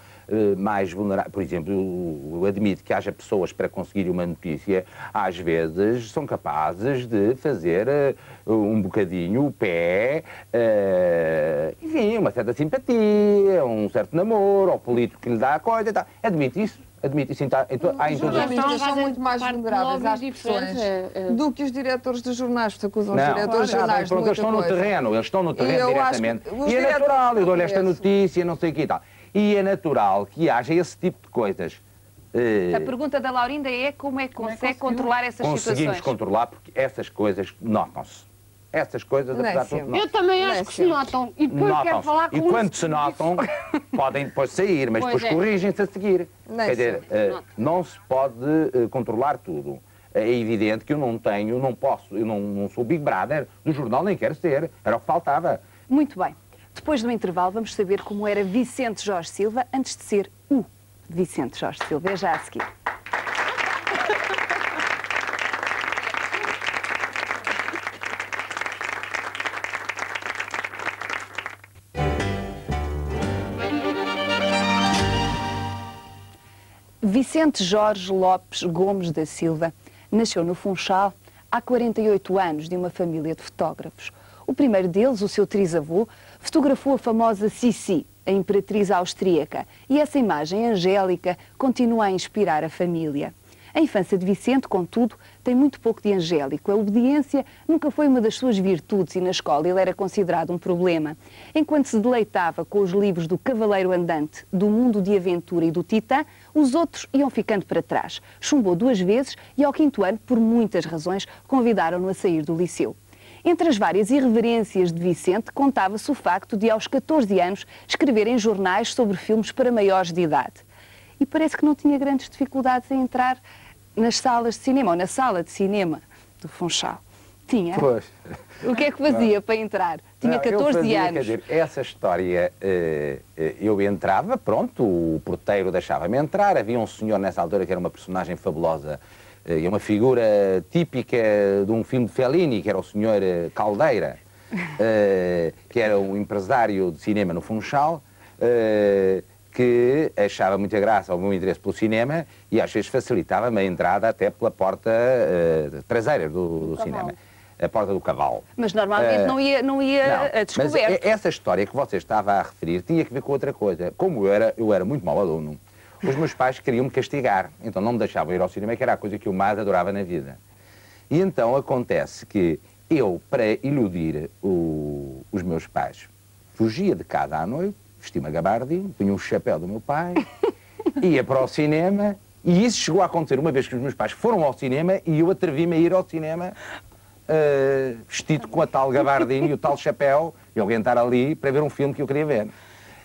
mais vulneráveis. Por exemplo, eu admito que haja pessoas para conseguir uma notícia, às vezes são capazes de fazer um bocadinho o pé, enfim, uma certa simpatia, um certo namoro ao político que lhe dá a coisa e tal. Admito isso. Admito, sim, tá, então, há os jornalistas são muito mais vulneráveis às pressões do que os diretores dos jornais, porque acusam os diretores dos jornais de muita coisa. Eles estão no terreno diretamente. E é natural, eu dou-lhe esta notícia, não sei o que e tal. E é natural que haja esse tipo de coisas. A pergunta da Laurinda é como é que consegue controlar essas situações. Conseguimos controlar porque essas coisas notam-se. Essas coisas, apesar de tudo, eu também acho que se notam. E depois quero falar com E quando se notam, podem depois sair, mas depois corrigem-se a seguir. Quer dizer, não se pode controlar tudo. É evidente que eu não tenho, não posso, eu não sou Big Brother do jornal, nem quero ser. Era o que faltava. Muito bem. Depois do intervalo, vamos saber como era Vicente Jorge Silva antes de ser o Vicente Jorge Silva. É já a seguir. Vicente Jorge Lopes Gomes da Silva nasceu no Funchal há 48 anos de uma família de fotógrafos. O primeiro deles, o seu trisavô, fotografou a famosa Sissi, a imperatriz austríaca, e essa imagem angélica continua a inspirar a família. A infância de Vicente, contudo, tem muito pouco de angélico. A obediência nunca foi uma das suas virtudes e na escola ele era considerado um problema. Enquanto se deleitava com os livros do Cavaleiro Andante, do Mundo de Aventura e do Titã, os outros iam ficando para trás. Chumbou 2 vezes e ao 5º ano, por muitas razões, convidaram-no a sair do liceu. Entre as várias irreverências de Vicente, contava-se o facto de, aos 14 anos, escrever em jornais sobre filmes para maiores de idade. E parece que não tinha grandes dificuldades em entrar nas salas de cinema, ou na sala de cinema do Funchal. Tinha. Pois. O que é que fazia para entrar? Tinha 14 anos. Quer dizer, essa história, eu entrava, pronto, o porteiro deixava-me entrar, havia um senhor nessa altura que era uma personagem fabulosa, e uma figura típica de um filme de Fellini, que era o senhor Caldeira, que era um empresário de cinema no Funchal, que achava muita graça ao meu interesse pelo cinema e às vezes facilitava-me a entrada até pela porta traseira do cinema. A porta do cavalo. Mas normalmente não ia a descoberto. Mas essa história que você estava a referir tinha que ver com outra coisa. Como eu era muito mau aluno, os meus pais queriam-me castigar, então não me deixavam ir ao cinema, que era a coisa que eu mais adorava na vida. E então acontece que eu, para iludir os meus pais, fugia de casa à noite, vestia uma gabardinha, punha um chapéu do meu pai, ia para o cinema, e isso chegou a acontecer uma vez que os meus pais foram ao cinema e eu atrevi-me a ir ao cinema vestido com a tal gabardinha e o tal chapéu, e orientar ali para ver um filme que eu queria ver.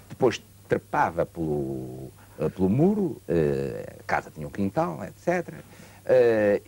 Depois trepava pelo muro, a casa tinha um quintal, etc.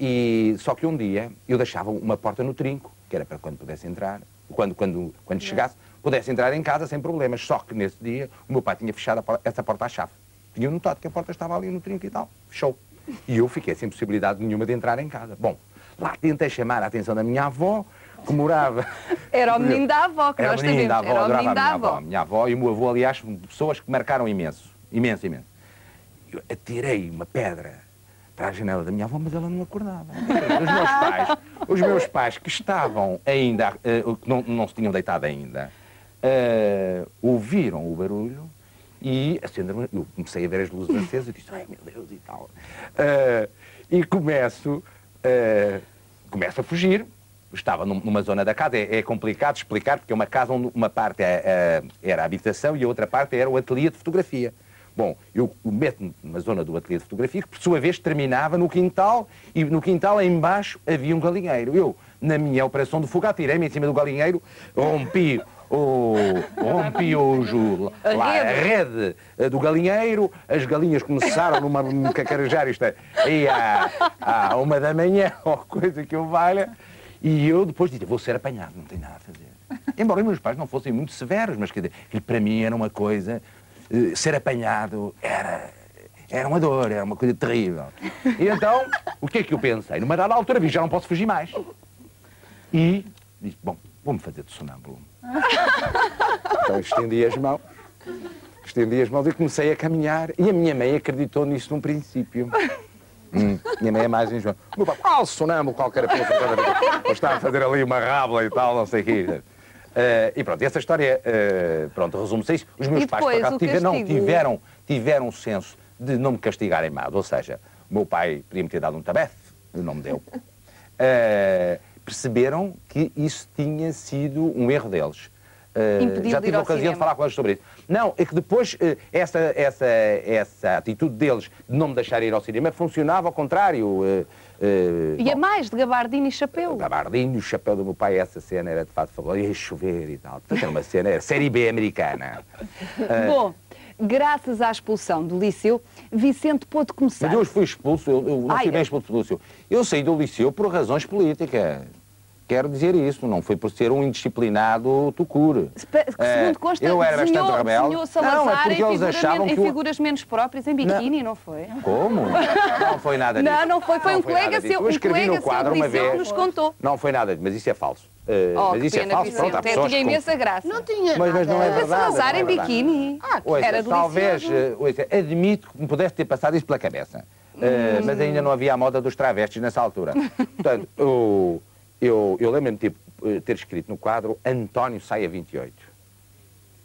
E só que um dia eu deixava uma porta no trinco, que era para quando pudesse entrar, quando chegasse, pudesse entrar em casa sem problemas. Só que nesse dia o meu pai tinha fechado essa porta à chave. Tinha notado que a porta estava ali no trinco e tal. Fechou. E eu fiquei sem possibilidade nenhuma de entrar em casa. Bom, lá tentei chamar a atenção da minha avó, que morava... Era o menino da avó, que nós sabemos. Era o menino da avó. Minha avó e o meu avô, aliás, pessoas que marcaram imenso. Imenso, imenso. Eu atirei uma pedra para a janela da minha avó, mas ela não acordava. Os meus pais que estavam ainda... que não se tinham deitado ainda... ouviram o barulho e acenderam. Eu comecei a ver as luzes acesas e disse, ai meu Deus e tal. E começo a fugir, estava numa zona da casa, é complicado explicar, porque é uma casa onde uma parte era a habitação e a outra parte era o ateliê de fotografia. Bom, eu meto-me numa zona do ateliê de fotografia, que por sua vez terminava no quintal, e no quintal aí embaixo havia um galinheiro. Eu, na minha operação de fuga, atirei-me em cima do galinheiro, rompi a rede do galinheiro, as galinhas começaram a cacarejar isto aí à 1 da manhã, ou coisa que eu valha, e eu depois disse, vou ser apanhado, não tenho nada a fazer. Embora os meus pais não fossem muito severos, mas quer dizer, para mim era uma coisa... Ser apanhado era uma dor, era uma coisa terrível. E então, o que é que eu pensei? Numa dada altura, vi, já não posso fugir mais. E disse, bom, vou-me fazer de sonâmbulo. Então estendi as mãos e comecei a caminhar. E a minha mãe acreditou nisso num princípio. Minha mãe é mais enjoada. Meu pai, sonâmbulo qualquer coisa. Está a fazer ali uma rábula e tal, não sei o quê. E pronto, essa história, pronto, resume-se a isso. Os meus pais, por acaso, tiveram o senso de não me castigarem mais. Ou seja, o meu pai podia-me ter dado um tabefe, não me deu. Perceberam que isso tinha sido um erro deles. Já tive a ocasião de falar com eles sobre isso. Não, é que depois essa atitude deles de não me deixar ir ao cinema funcionava ao contrário. Mais de gabardinho e chapéu. Gabardinho, o chapéu do meu pai, essa cena era de facto fabulosa, ia chover e tal. Portanto, era uma cena, era série B americana. Bom, graças à expulsão do liceu, Vicente pôde começar. Mas eu fui expulso, eu não fui bem expulso do liceu. Eu saí do liceu por razões políticas. Quero dizer isso, não foi por ser um indisciplinado tucur. Segundo consta, eu era bastante rebelde. Desenhou Salazar em figuras menos próprias, em biquíni, não foi? Como? Não foi nada disso. Não, não foi. Foi um colega seu. Eu escrevi no quadro uma vez. Nos contou. Não foi nada disso, mas isso é falso. Mas isso é falso, pronto, há pessoas que... Tinha imensa graça. Não tinha nada. Mas não é verdade. Salazar em biquíni. Era do liceu. Talvez, admito que me pudesse ter passado isso pela cabeça. Mas ainda não havia a moda dos travestis nessa altura. Portanto, eu lembro-me de ter escrito no quadro António sai a 28.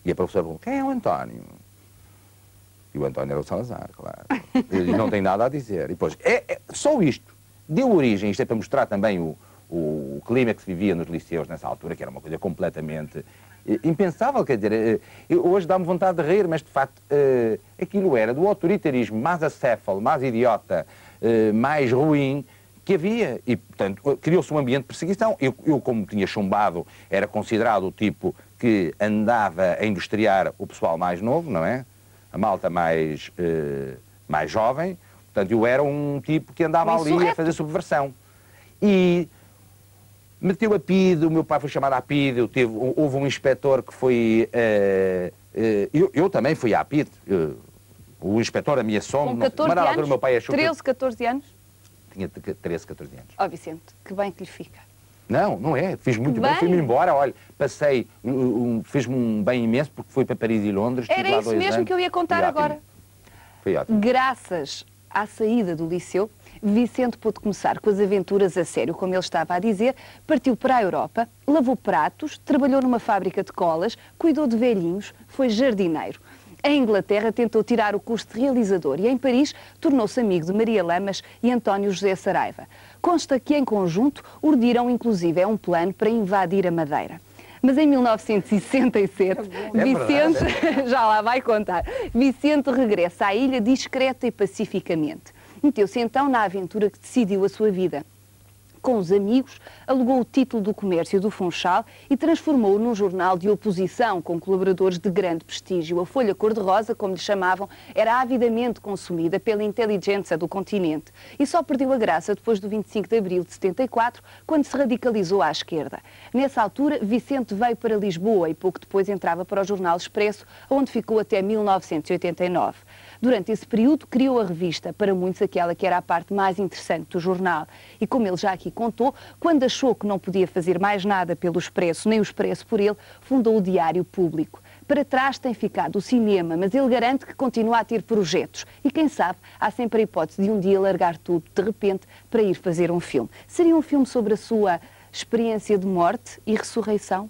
E a professora perguntou, quem é o António? E o António era o Salazar, claro. E não tem nada a dizer. E depois, só isto deu origem, isto é para mostrar também o clima que se vivia nos liceus nessa altura, que era uma coisa completamente impensável, quer dizer, hoje dá-me vontade de rir, mas de facto aquilo era do autoritarismo mais acéfalo, mais idiota, mais ruim, que havia, e portanto criou-se um ambiente de perseguição. Eu como tinha chumbado, era considerado o tipo que andava a industriar o pessoal mais novo, não é? A malta mais jovem, portanto eu era um tipo que andava ali a fazer subversão. E meteu a PIDE, o meu pai foi chamado à PIDE, houve um inspetor que foi... eu também fui à PIDE, o inspetor ameaçou-me... Com 14 anos? Meu pai achou 13, 14 anos? Tinha 13, 14 anos. Ó Vicente, que bem que lhe fica. Não, não é. Fiz muito bem. Fui-me embora, olha, passei, fiz-me um bem imenso porque fui para Paris e Londres. Era isso mesmo anos, que eu ia contar agora. Foi ótimo. Graças à saída do liceu, Vicente pôde começar com as aventuras a sério, como ele estava a dizer, partiu para a Europa, lavou pratos, trabalhou numa fábrica de colas, cuidou de velhinhos, foi jardineiro. Em Inglaterra tentou tirar o curso de realizador e em Paris tornou-se amigo de Maria Lamas e António José Saraiva. Consta que em conjunto urdiram inclusive um plano para invadir a Madeira. Mas em 1967, Vicente, já lá vai contar, Vicente regressa à ilha discreta e pacificamente. Meteu-se então na aventura que decidiu a sua vida. Com os amigos, alugou o título do comércio do Funchal e transformou-o num jornal de oposição, com colaboradores de grande prestígio. A Folha Cor-de-Rosa, como lhe chamavam, era avidamente consumida pela inteligência do continente e só perdeu a graça depois do 25 de abril de 74, quando se radicalizou à esquerda. Nessa altura, Vicente veio para Lisboa e pouco depois entrava para o jornal Expresso, onde ficou até 1989. Durante esse período, criou a revista, para muitos aquela que era a parte mais interessante do jornal. E como ele já aqui contou, quando achou que não podia fazer mais nada pelo Expresso, nem o Expresso por ele, fundou o Diário Público. Para trás tem ficado o cinema, mas ele garante que continua a ter projetos. E quem sabe, há sempre a hipótese de um dia largar tudo, de repente, para ir fazer um filme. Seria um filme sobre a sua experiência de morte e ressurreição?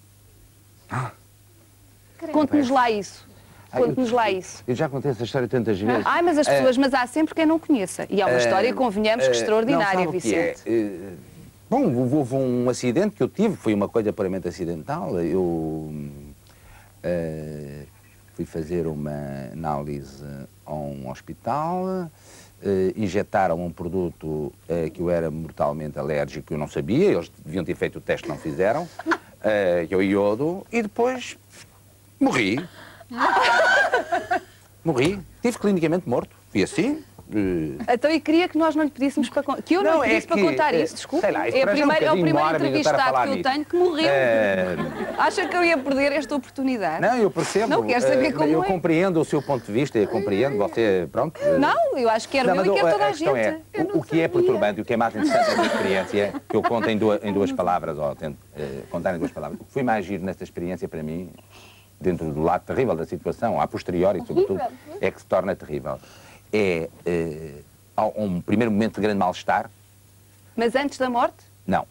Conte-nos lá isso. Conte-nos lá isso. Eu já contei essa história tantas vezes. Mas as pessoas, mas há sempre quem não conheça. E há uma história, convenhamos, que extraordinária, Vicente. Bom, houve um acidente que eu tive, foi uma coisa puramente acidental. Eu fui fazer uma análise a um hospital, injetaram um produto que eu era mortalmente alérgico, eu não sabia, eles deviam ter feito o teste, não fizeram, que é o iodo, e depois morri. Morri, estive clinicamente morto, e assim... Então, e queria que nós não lhe pedíssemos para contar... Que eu não, não lhe pedisse para contar isso, desculpe. Sei lá, é o primeiro entrevistado que eu tenho que morreu. Acha que eu ia perder esta oportunidade? Não, eu percebo. Não quero saber como eu compreendo o seu ponto de vista, eu compreendo, você, pronto... Não, eu acho que era meu e que toda a gente. É, o que é perturbante e o que é mais interessante da experiência, que eu conto em duas palavras, ou tento contar em duas palavras, o que foi mais giro nesta experiência para mim, dentro do lado terrível da situação, a posteriori, sobretudo, é que se torna terrível. Há um primeiro momento de grande mal-estar. Mas antes da morte? Não.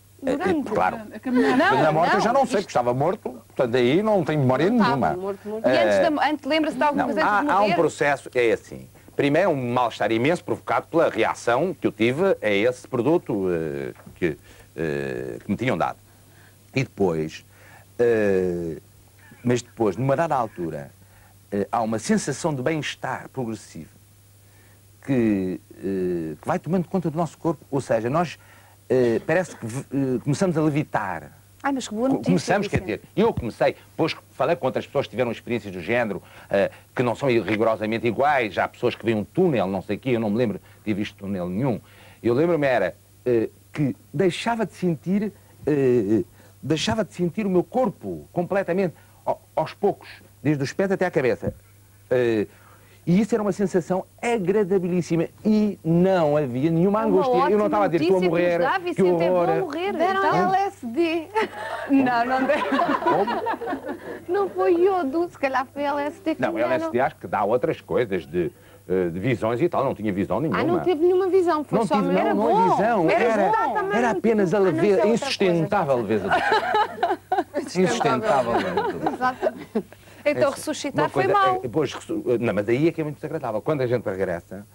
Claro. Antes da morte eu já não sei, porque estava morto, portanto, daí não tenho memória nenhuma. E antes lembra-se de alguma coisa antes de morrer? Há um processo, é assim. Primeiro, um mal-estar imenso provocado pela reação que eu tive a esse produto que me tinham dado. E depois, mas depois, numa dada altura, há uma sensação de bem-estar progressivo. Que vai tomando conta do nosso corpo, ou seja, nós parece que começamos a levitar. Ai, mas que boa notícia. Começamos, quer dizer, eu comecei, depois falei com outras pessoas que tiveram experiências do género, que não são rigorosamente iguais, já há pessoas que veem um túnel, não sei o quê, eu não me lembro de ter visto túnel nenhum. Eu lembro-me era que deixava de sentir o meu corpo completamente, aos poucos, desde os pés até à cabeça. E isso era uma sensação agradabilíssima e não havia nenhuma angústia. Eu não estava a dizer que estou a morrer, que horror... Que vou morrer, deram então... LSD. Não, não deram. Como? Não foi iodo, se calhar foi LSD que não, LSD acho que dá outras coisas de visões e tal, não tinha visão nenhuma. Ah, não teve nenhuma visão, foi só... Não, era bom. Visão, era apenas a leveza, insustentável leveza. Insustentável leveza. Exatamente. Então ressuscitar foi mal. Pois, não, mas aí é que é muito desagradável. Quando a gente regressa,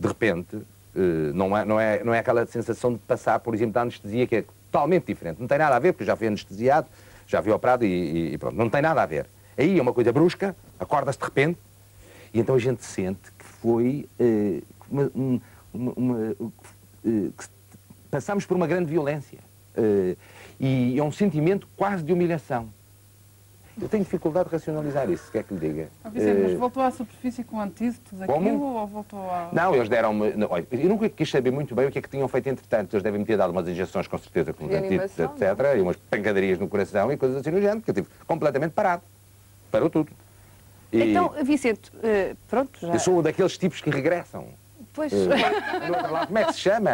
de repente, não é aquela sensação de passar, por exemplo, da anestesia, que é totalmente diferente. Não tem nada a ver, porque já fui anestesiado, já fui operado e pronto, não tem nada a ver. Aí é uma coisa brusca, acorda-se de repente, e então a gente sente que foi... que passámos por uma grande violência. E é um sentimento quase de humilhação. Eu tenho dificuldade de racionalizar isso, quer que lhe diga. Ah, Vicente, mas voltou à superfície com antídotos, aquilo, ou voltou a... Não, eles deram-me... Eu nunca quis saber muito bem o que é que tinham feito entretanto. Eles devem me ter dado umas injeções, com certeza, com os antídotos, etc. Não? E umas pancadarias no coração e coisas assim no género, que eu tive completamente parado. Parou tudo. E... Então, Vicente, pronto, já... Eu sou um daqueles tipos que regressam. Pois... do outro lado, como é que se chama?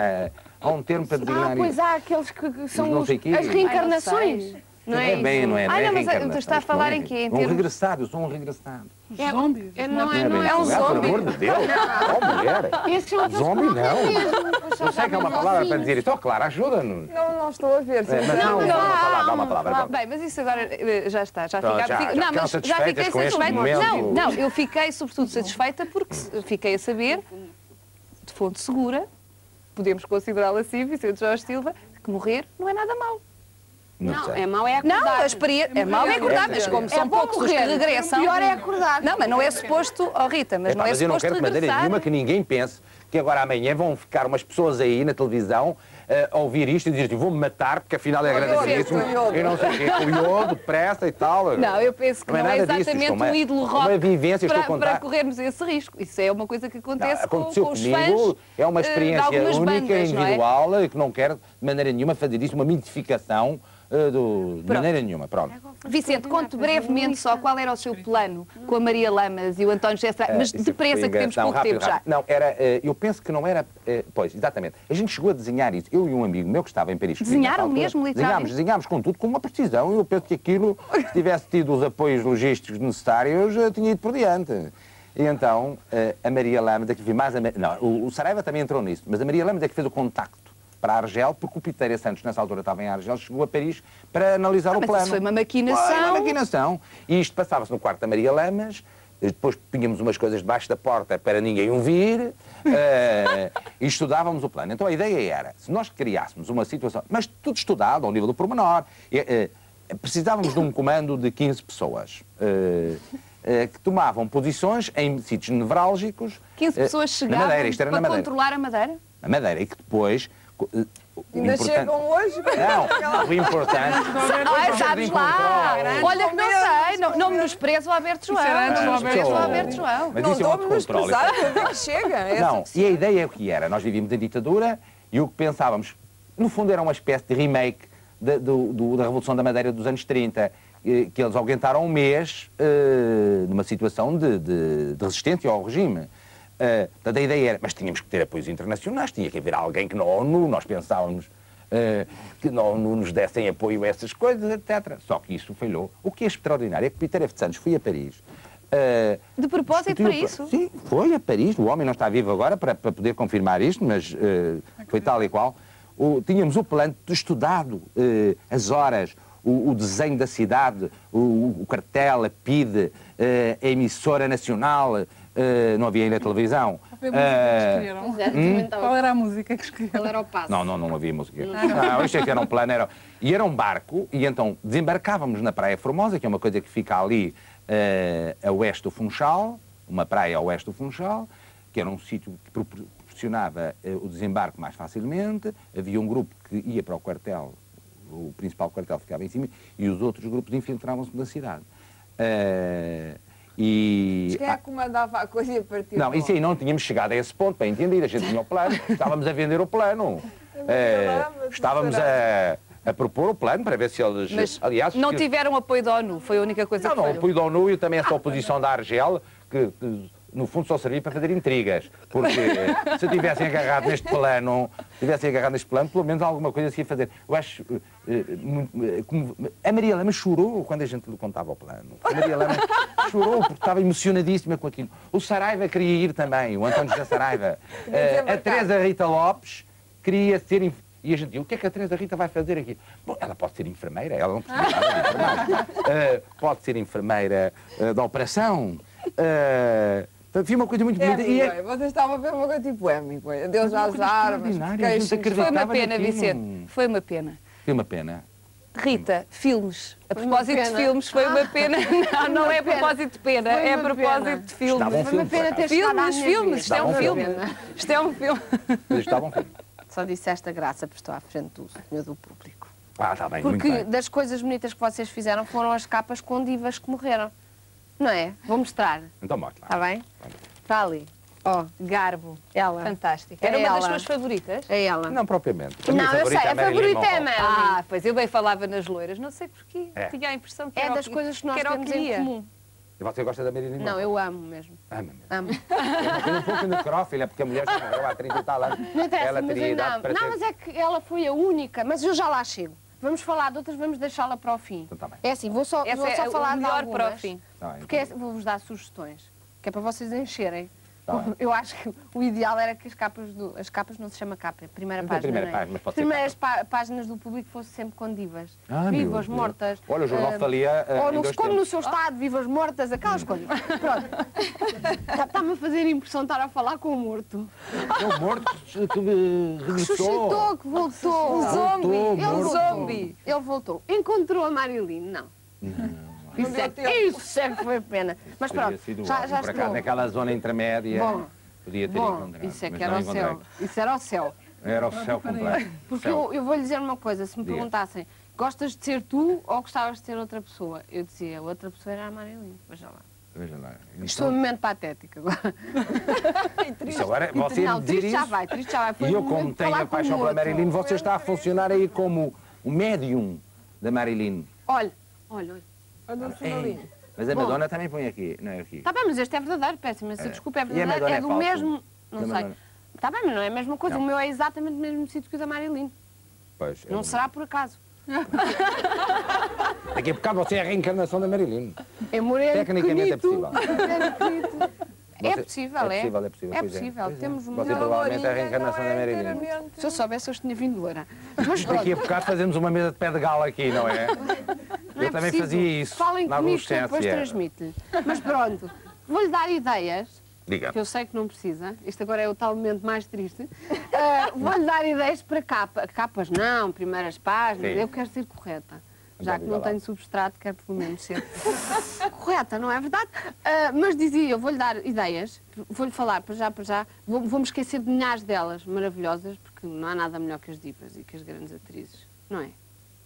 Há um termo para designar isso. Ah, pois há aqueles que são as reencarnações. Não é bem, não é bem. Ah, não, mas está a falar em quê? Um regressado, eu sou um regressado. Zombies? Não é um zombi. Pelo amor de Deus, oh mulher. Zombi não. Eu sei que é uma palavra para dizer isto. Oh, Clara, ajuda-nos. Não estou a ver. Dá uma palavra. Bem, mas isso agora já está. Já fiquei satisfeita. Não, eu fiquei sobretudo satisfeita porque fiquei a saber, de fonte segura, podemos considerá-la assim, Vicente Jorge Silva, que morrer não é nada mau. Não, é mau é acordar. Não, a experiência... É mau é acordar, mas como são poucos os que regressam... O pior é acordar. Não, mas não é suposto... Oh, Rita, mas não é suposto regressar... Mas eu não quero de maneira nenhuma que ninguém pense que agora amanhã vão ficar umas pessoas aí na televisão a ouvir isto e dizer vou-me matar, porque afinal é agradabilíssimo. Eu não sei o quê. O iodo, pressa e tal. Não, eu penso que não é exatamente um ídolo rock para corrermos esse risco. Isso é uma coisa que acontece com os fãs. É uma experiência única, individual, e que não quero de maneira nenhuma fazer isso, uma mitificação... de maneira nenhuma, pronto. Vicente, conte brevemente só qual era o seu plano com a Maria Lamas e o António José Saraiva, mas depressa que temos pouco tempo já. Não, era, eu penso que não era, pois, exatamente, a gente chegou a desenhar isso, eu e um amigo meu que estava em Paris. Desenharam mesmo, literalmente? Desenhámos com tudo, com uma precisão, eu penso que aquilo, se tivesse tido os apoios logísticos necessários, eu tinha ido por diante. E então, a Maria Lamas é que fez mais, não, o Saraiva também entrou nisso, mas a Maria Lamas é que fez o contacto para a Argel, porque o Piteira Santos, nessa altura estava em Argel, chegou a Paris para analisar o plano. Mas isso foi uma maquinação. Foi uma maquinação. E isto passava-se no quarto da Maria Lamas, depois punhamos umas coisas debaixo da porta para ninguém ouvir e estudávamos o plano. Então a ideia era, se nós criássemos uma situação, mas tudo estudado ao nível do pormenor, precisávamos de um comando de 15 pessoas que tomavam posições em sítios nevrálgicos. 15 pessoas chegavam na Madeira, isto era para na Madeira. Controlar a Madeira? Na Madeira, e que depois... Ainda importante... chegam hoje? Não, o importante... Ai, sabes lá! Olha que não sei, não menosprezo o Alberto João. Mas não isso é um autocontrole. Chega. Não, e a ideia é o que era. Nós vivíamos em ditadura e o que pensávamos, no fundo, era uma espécie de remake da Revolução da Madeira dos anos 30, que eles aguentaram um mês numa situação de resistência ao regime. Portanto, a ideia era, mas tínhamos que ter apoios internacionais, tinha que haver alguém que na ONU, nós pensávamos que na ONU nos dessem apoio a essas coisas, etc. Só que isso falhou. O que é extraordinário é que Piteira Santos foi a Paris. De propósito para isso? Sim, foi a Paris. O homem não está vivo agora para poder confirmar isto, mas foi tal e qual. Tínhamos o plano estudado, as horas, o desenho da cidade, o cartel, a PIDE, a emissora nacional... não havia ainda televisão. Qual era a música que escolheram? Qual era o passo? Não havia música. Não, isto é que era um plano. E era um barco, e então desembarcávamos na Praia Formosa, que é uma coisa que fica ali a oeste do Funchal, uma praia a oeste do Funchal, que era um sítio que proporcionava o desembarque mais facilmente. Havia um grupo que ia para o quartel, o principal quartel ficava em cima, e os outros grupos infiltravam-se na cidade. E... Quem é que comandava a coisa a partir Não, isso aí não tínhamos chegado a esse ponto, para entender, a gente tinha o plano, estávamos a vender o plano, estávamos a propor o plano para ver se eles... Mas aliás, não tiveram apoio da ONU, foi a única coisa que falhou. Não, o apoio da ONU e também essa oposição da Argel, que no fundo só servia para fazer intrigas, porque se tivessem agarrado neste plano, pelo menos alguma coisa se ia fazer. Eu acho, a Maria Lamas chorou quando a gente lhe contava o plano. A Maria Lamas chorou porque estava emocionadíssima com aquilo. O Saraiva queria ir também, o António José Saraiva. A Teresa Rita Lopes queria ser... E a gente dizia, o que é que a Teresa Rita vai fazer aqui? Bom, ela pode ser enfermeira, ela não precisa nada de enfermeira. Pode ser enfermeira da operação. Foi uma coisa muito bonita. Vocês estavam a ver uma coisa tipo Hemingway. Deus às armas. Foi uma pena, Vicente. Foi uma pena. Foi uma pena. Rita, filmes. A propósito de filmes, foi uma pena. Não é a propósito de pena, é a propósito de filmes. Foi uma pena ter filmes. Isto é um filme. Isto é um filme. Só disseste a graça por estar à frente do senhor do público. Ah, está bem. Porque das coisas bonitas que vocês fizeram foram as capas com divas que morreram. Não é? Vou mostrar. Então mostra. Está bem? Está ali. Ó, Garbo. Ela. Fantástica. Era uma das suas favoritas? É ela. Não, propriamente. Não, eu sei. A favorita é a Marilyn. Ah, pois eu bem falava nas loiras. Não sei porquê. Tinha a impressão que era das coisas que nós temos em comum. E você gosta da Marilyn? Não, eu amo mesmo. Amo. Eu não fui necrófila, porque a mulher que morreu há 30 e tal anos. Ela teria idade para ter... Não, mas é que ela foi a única. Mas eu já lá chego. Vamos falar de outras, vamos deixá-la para o fim. Então, é assim, vou só falar de algumas, para o fim. Porque vou-vos dar sugestões, que é para vocês encherem. Eu acho que o ideal era que as capas não se chama capa, primeiras páginas do Público fossem sempre com divas. Vivas, mortas. Olha, o jornal falia. Como no seu estado, vivas, mortas, aquelas coisas. Pronto. Está-me a fazer a impressão de estar a falar com o morto. É o morto que ressuscitou, que voltou. O zombi. Ele voltou. Encontrou a Marilyn? Não. Isso é que foi pena. Mas pronto, já estou. Naquela zona intermédia, podia ter encontrado. Isso é que era o céu. Isso era o céu. Era o céu completo. Porque eu vou lhe dizer uma coisa, se me perguntassem, gostas de ser tu ou gostavas de ser outra pessoa? Eu dizia, a outra pessoa era a Marilyn. Veja lá. Então... Estou um momento patético agora. Triste. Agora você não, triste já vai. E eu, como tenho a paixão pela Marilyn, você está a funcionar aí como o médium da Marilyn. Olha. Mas a Madonna também põe aqui, não é aqui. Está bem, mas este é verdadeiro, péssimo. Essa desculpa é verdadeira, é do mesmo... Não sei. Está bem, mas não é a mesma coisa. O meu é exatamente o mesmo sítio que o da Marilyn. Pois. Não será por acaso. Daqui a bocado você é a reencarnação da Marilyn. É moreno, tecnicamente é possível. É possível. Temos uma você provavelmente é a reencarnação da Marilyn. Se eu soubesse, eu tinha vindo loura. Mas daqui a bocado fazemos uma mesa de pé de gala aqui, não é? Eu também fazia isso. Falem comigo, depois transmite-lhe. Mas pronto, Vou-lhe dar ideias. Diga. Que eu sei que não precisa. Isto agora é o tal momento mais triste. Vou-lhe dar ideias para capas. Não, primeiras páginas. Sim. Eu quero ser correta. Já que não tenho substrato, quero pelo menos ser correta, não é verdade? Mas dizia, eu vou-lhe dar ideias, vou-lhe falar para já, vou-me esquecer de milhares delas, maravilhosas, porque não há nada melhor que as divas e que as grandes atrizes, não é?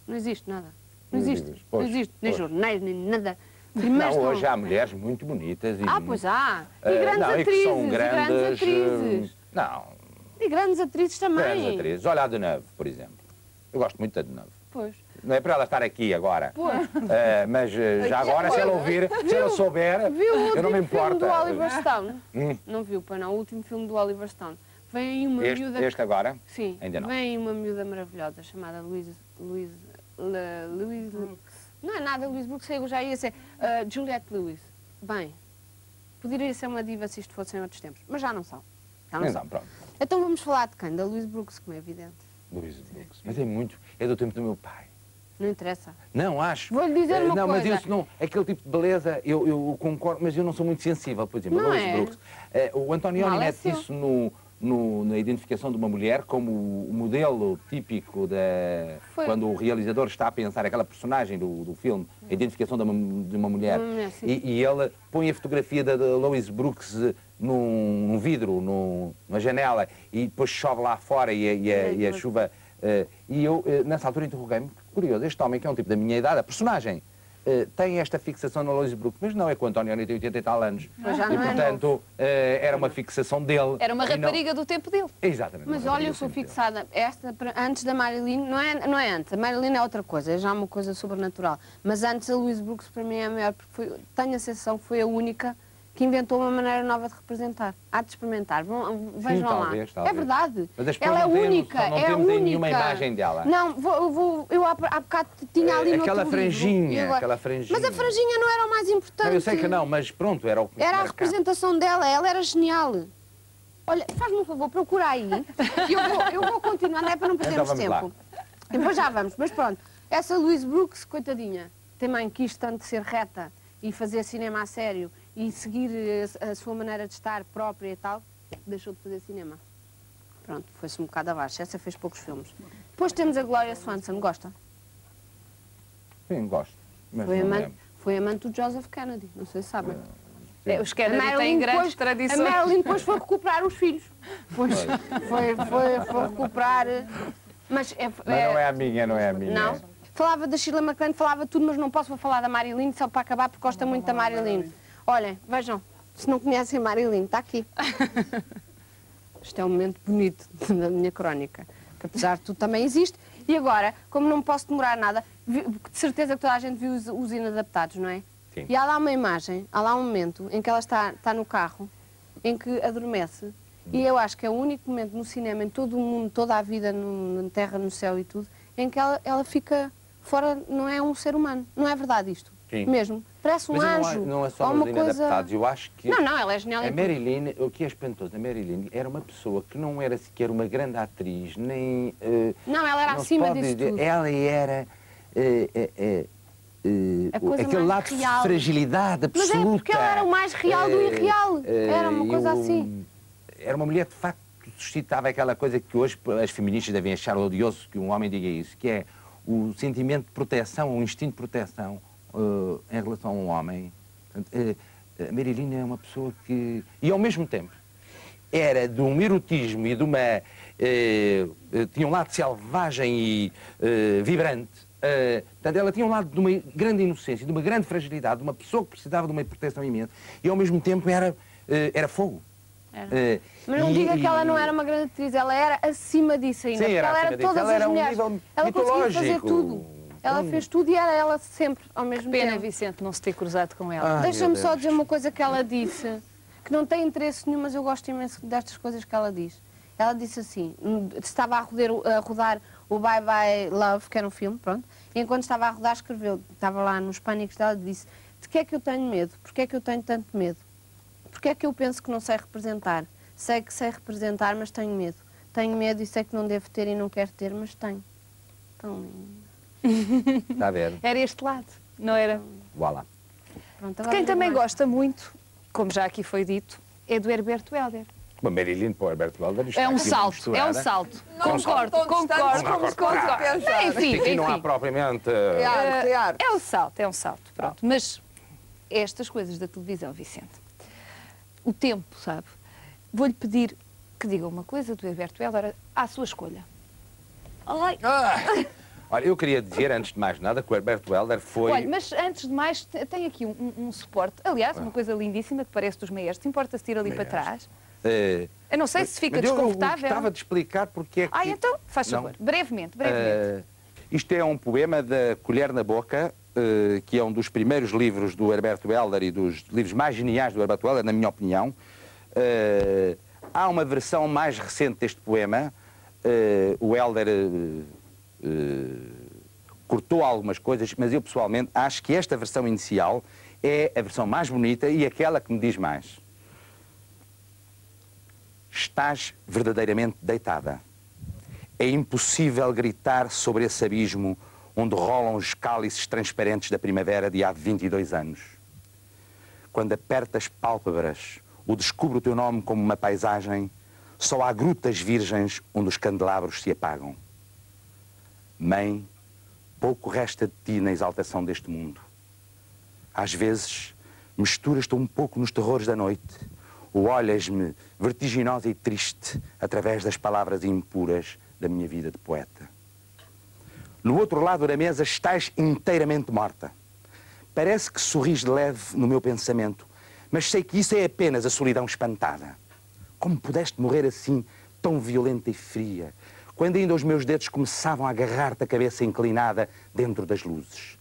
Não existe nada. Não existe, pois, não existe, nem jornais, nem nada. Não, hoje há mulheres muito bonitas e... Ah, pois há! E grandes atrizes, E grandes atrizes também. Grandes atrizes. Olha a Deneuve, por exemplo. Eu gosto muito da Deneuve. Pois. Não é para ela estar aqui agora, mas já agora, se ela ouvir, se ela souber, eu não me importo. Viu o último filme do Oliver Stone? Não viu, pois não, o último filme do Oliver Stone. Vem aí uma miúda... Este agora? Sim, ainda não. Vem aí uma miúda maravilhosa chamada Louise Brooks. Não é nada Louise Brooks, eu já ia ser Juliette Lewis. Bem, poderia ser uma diva se isto fosse em outros tempos, mas já não são. Já não são. Pronto. Então vamos falar de quem? Da Louise Brooks, como é evidente. Louise Brooks, mas é muito, é do tempo do meu pai. Não interessa. Não, acho. Vou-lhe dizer uma coisa. Mas isso não, aquele tipo de beleza, eu concordo, mas eu não sou muito sensível, por exemplo. Não é? Brooks. O Antonioni mete isso na identificação de uma mulher como o modelo típico da... Quando o realizador está a pensar aquela personagem do filme, a identificação de uma mulher. E ele põe a fotografia da Louise Brooks num vidro, numa janela, e depois chove lá fora e a chuva... E eu, nessa altura, interroguei-me, curioso, este homem, que é um tipo da minha idade, a personagem, tem esta fixação na Louise Brooks, mas não é com o Antonioni, tem 80 e tal anos. E, portanto, era uma fixação dele. Era uma rapariga do tempo dele. Exatamente. Mas olha, eu sou fixada. Esta, antes da Marilyn, não é antes, a Marilyn é outra coisa, é já uma coisa sobrenatural. Mas antes a Louise Brooks, para mim, é a maior, porque tenho a sensação que foi a única que inventou uma maneira nova de representar. Há de experimentar. Vejam lá. Talvez. É verdade. Mas ela é única. Não temos nenhuma imagem dela. Não, eu há bocado tinha ali aquela franjinha, aquela franjinha. Mas a franjinha não era o mais importante. Não, eu sei que não, mas pronto, era o que... Era a representação dela. Ela era genial. Olha, faz-me um favor, procura aí. Eu vou continuar, não é para não perdermos tempo. E depois já vamos. Mas pronto, essa Louise Brooks, coitadinha, também quis tanto ser reta e fazer cinema a sério e seguir a sua maneira de estar própria e tal, deixou de fazer cinema. Pronto, foi-se um bocado abaixo. Essa fez poucos filmes. Depois temos a Gloria Swanson. Gosta? Sim, gosto. Mas foi amante do Joseph Kennedy, não sei se sabem. Os Kennedy têm grandes tradições. A Marilyn depois foi recuperar os filhos. Foi recuperar... Mas não é a minha, não é a minha. Não. Falava da Sheila MacLaine, falava tudo, mas não posso falar da Marilyn só para acabar, porque gosta muito da Marilyn. Olhem, vejam, se não conhecem Marilyn, está aqui. Isto é um momento bonito da minha crónica, que apesar de tudo também existe. E agora, como não posso demorar nada, de certeza que toda a gente viu os inadaptados, não é? Sim. E há lá uma imagem, há lá um momento em que ela está no carro, em que adormece. E eu acho que é o único momento no cinema, em todo o mundo, toda a vida, na terra, no céu e tudo, em que ela fica fora, não é um ser humano. Não é verdade isto? Sim. Mesmo. Parece um anjo. Não é só os inadaptados. Eu acho que... Não, ela é genial. A Marilyn, o que é espantoso, a Marilyn era uma pessoa que não era sequer uma grande atriz, nem... Não, ela era acima disso tudo. Ela era... Aquele lado de fragilidade absoluta. Mas é porque ela era o mais real do irreal. Era uma coisa assim. Era uma mulher, de facto, que suscitava aquela coisa que hoje as feministas devem achar odioso que um homem diga isso, que é o sentimento de proteção, o instinto de proteção em relação a um homem. Portanto, a Marilyn é uma pessoa que... E ao mesmo tempo era de um erotismo e de uma... tinha um lado selvagem e vibrante. Portanto, ela tinha um lado de uma grande inocência, de uma grande fragilidade, de uma pessoa que precisava de uma proteção imensa. E ao mesmo tempo era fogo. Mas não diga que ela não era uma grande atriz, ela era acima disso ainda. Sim, ela era todas as mulheres. Ela conseguia fazer tudo. Ela fez tudo e era ela sempre ao mesmo tempo. Pena, Vicente, não se ter cruzado com ela. Deixa-me só dizer uma coisa que ela disse, que não tem interesse nenhum, mas eu gosto imenso destas coisas que ela diz. Ela disse assim, estava a rodar o Bye Bye Love, que era um filme, pronto, e enquanto estava a rodar escreveu, estava lá nos pânicos dela, disse: de que é que eu tenho medo? Porquê é que eu tenho tanto medo? Porquê é que eu penso que não sei representar? Sei que sei representar, mas tenho medo. Tenho medo e sei que não devo ter e não quero ter, mas tenho. Tão lindo. Está a ver? Era este lado, não era? Voilá. Pronto, quem também gosta muito como já aqui foi dito, é do Herberto Helder. Uma Marilyn para o Herberto Helder está é um salto. Concordo. Enfim. Não há propriamente... É um salto, pronto. Mas estas coisas da televisão, Vicente, o tempo, sabe? Vou-lhe pedir que diga uma coisa do Herberto Helder à sua escolha. Olá. Olha, eu queria dizer, antes de mais nada, que o Herberto Helder foi... Olha, mas antes de mais, tem aqui um suporte, aliás, uma coisa lindíssima que parece dos maestros. Importa-se tirar ali para trás? Eu não sei se fica desconfortável. Eu gostava de explicar porque é que... Ah, então, faz favor, brevemente. Isto é um poema da Colher na Boca, que é um dos primeiros livros do Herberto Helder e dos livros mais geniais do Herberto Helder, na minha opinião. Há uma versão mais recente deste poema. O Helder... cortou algumas coisas, mas eu pessoalmente acho que esta versão inicial é a versão mais bonita e aquela que me diz mais. Estás verdadeiramente deitada. É impossível gritar sobre esse abismo onde rolam os cálices transparentes da primavera de há 22 anos. Quando apertas pálpebras ou descubro o teu nome como uma paisagem, só há grutas virgens onde os candelabros se apagam. Mãe, pouco resta de ti na exaltação deste mundo. Às vezes, misturas-te um pouco nos terrores da noite, ou olhas-me vertiginosa e triste através das palavras impuras da minha vida de poeta. No outro lado da mesa estás inteiramente morta. Parece que sorris de leve no meu pensamento, mas sei que isso é apenas a solidão espantada. Como pudeste morrer assim, tão violenta e fria, quando ainda os meus dedos começavam a agarrar-te a cabeça inclinada dentro das luzes.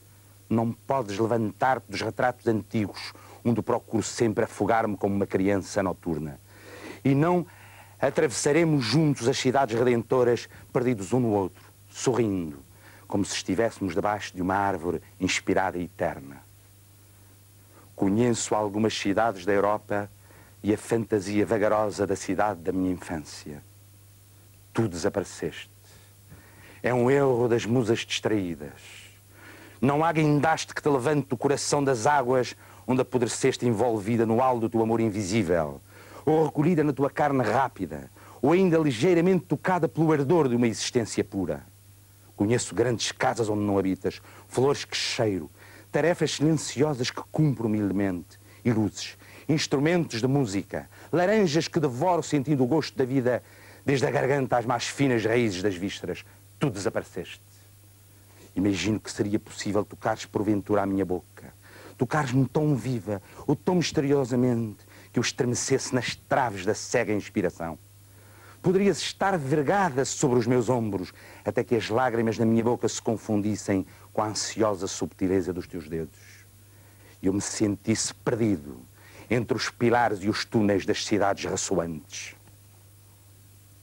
Não podes levantar-te dos retratos antigos, onde procuro sempre afogar-me como uma criança noturna. E não atravessaremos juntos as cidades redentoras, perdidos um no outro, sorrindo, como se estivéssemos debaixo de uma árvore inspirada e eterna. Conheço algumas cidades da Europa e a fantasia vagarosa da cidade da minha infância. Tu desapareceste. É um erro das musas distraídas. Não há guindaste que te levante do coração das águas onde apodreceste envolvida no halo do teu amor invisível, ou recolhida na tua carne rápida, ou ainda ligeiramente tocada pelo ardor de uma existência pura. Conheço grandes casas onde não habitas, flores que cheiro, tarefas silenciosas que cumpro humildemente, e luzes, instrumentos de música, laranjas que devoro sentindo o gosto da vida, desde a garganta às mais finas raízes das vísceras. Tu desapareceste. Imagino que seria possível tocares porventura à minha boca, tocares-me tão viva ou tão misteriosamente que eu estremecesse nas traves da cega inspiração. Poderias estar vergada sobre os meus ombros até que as lágrimas na minha boca se confundissem com a ansiosa subtileza dos teus dedos. E eu me sentisse perdido entre os pilares e os túneis das cidades ressoantes.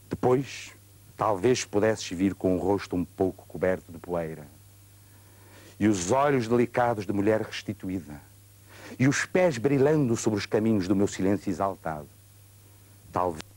Depois, talvez pudesses vir com o rosto um pouco coberto de poeira, e os olhos delicados de mulher restituída, e os pés brilhando sobre os caminhos do meu silêncio exaltado. Talvez...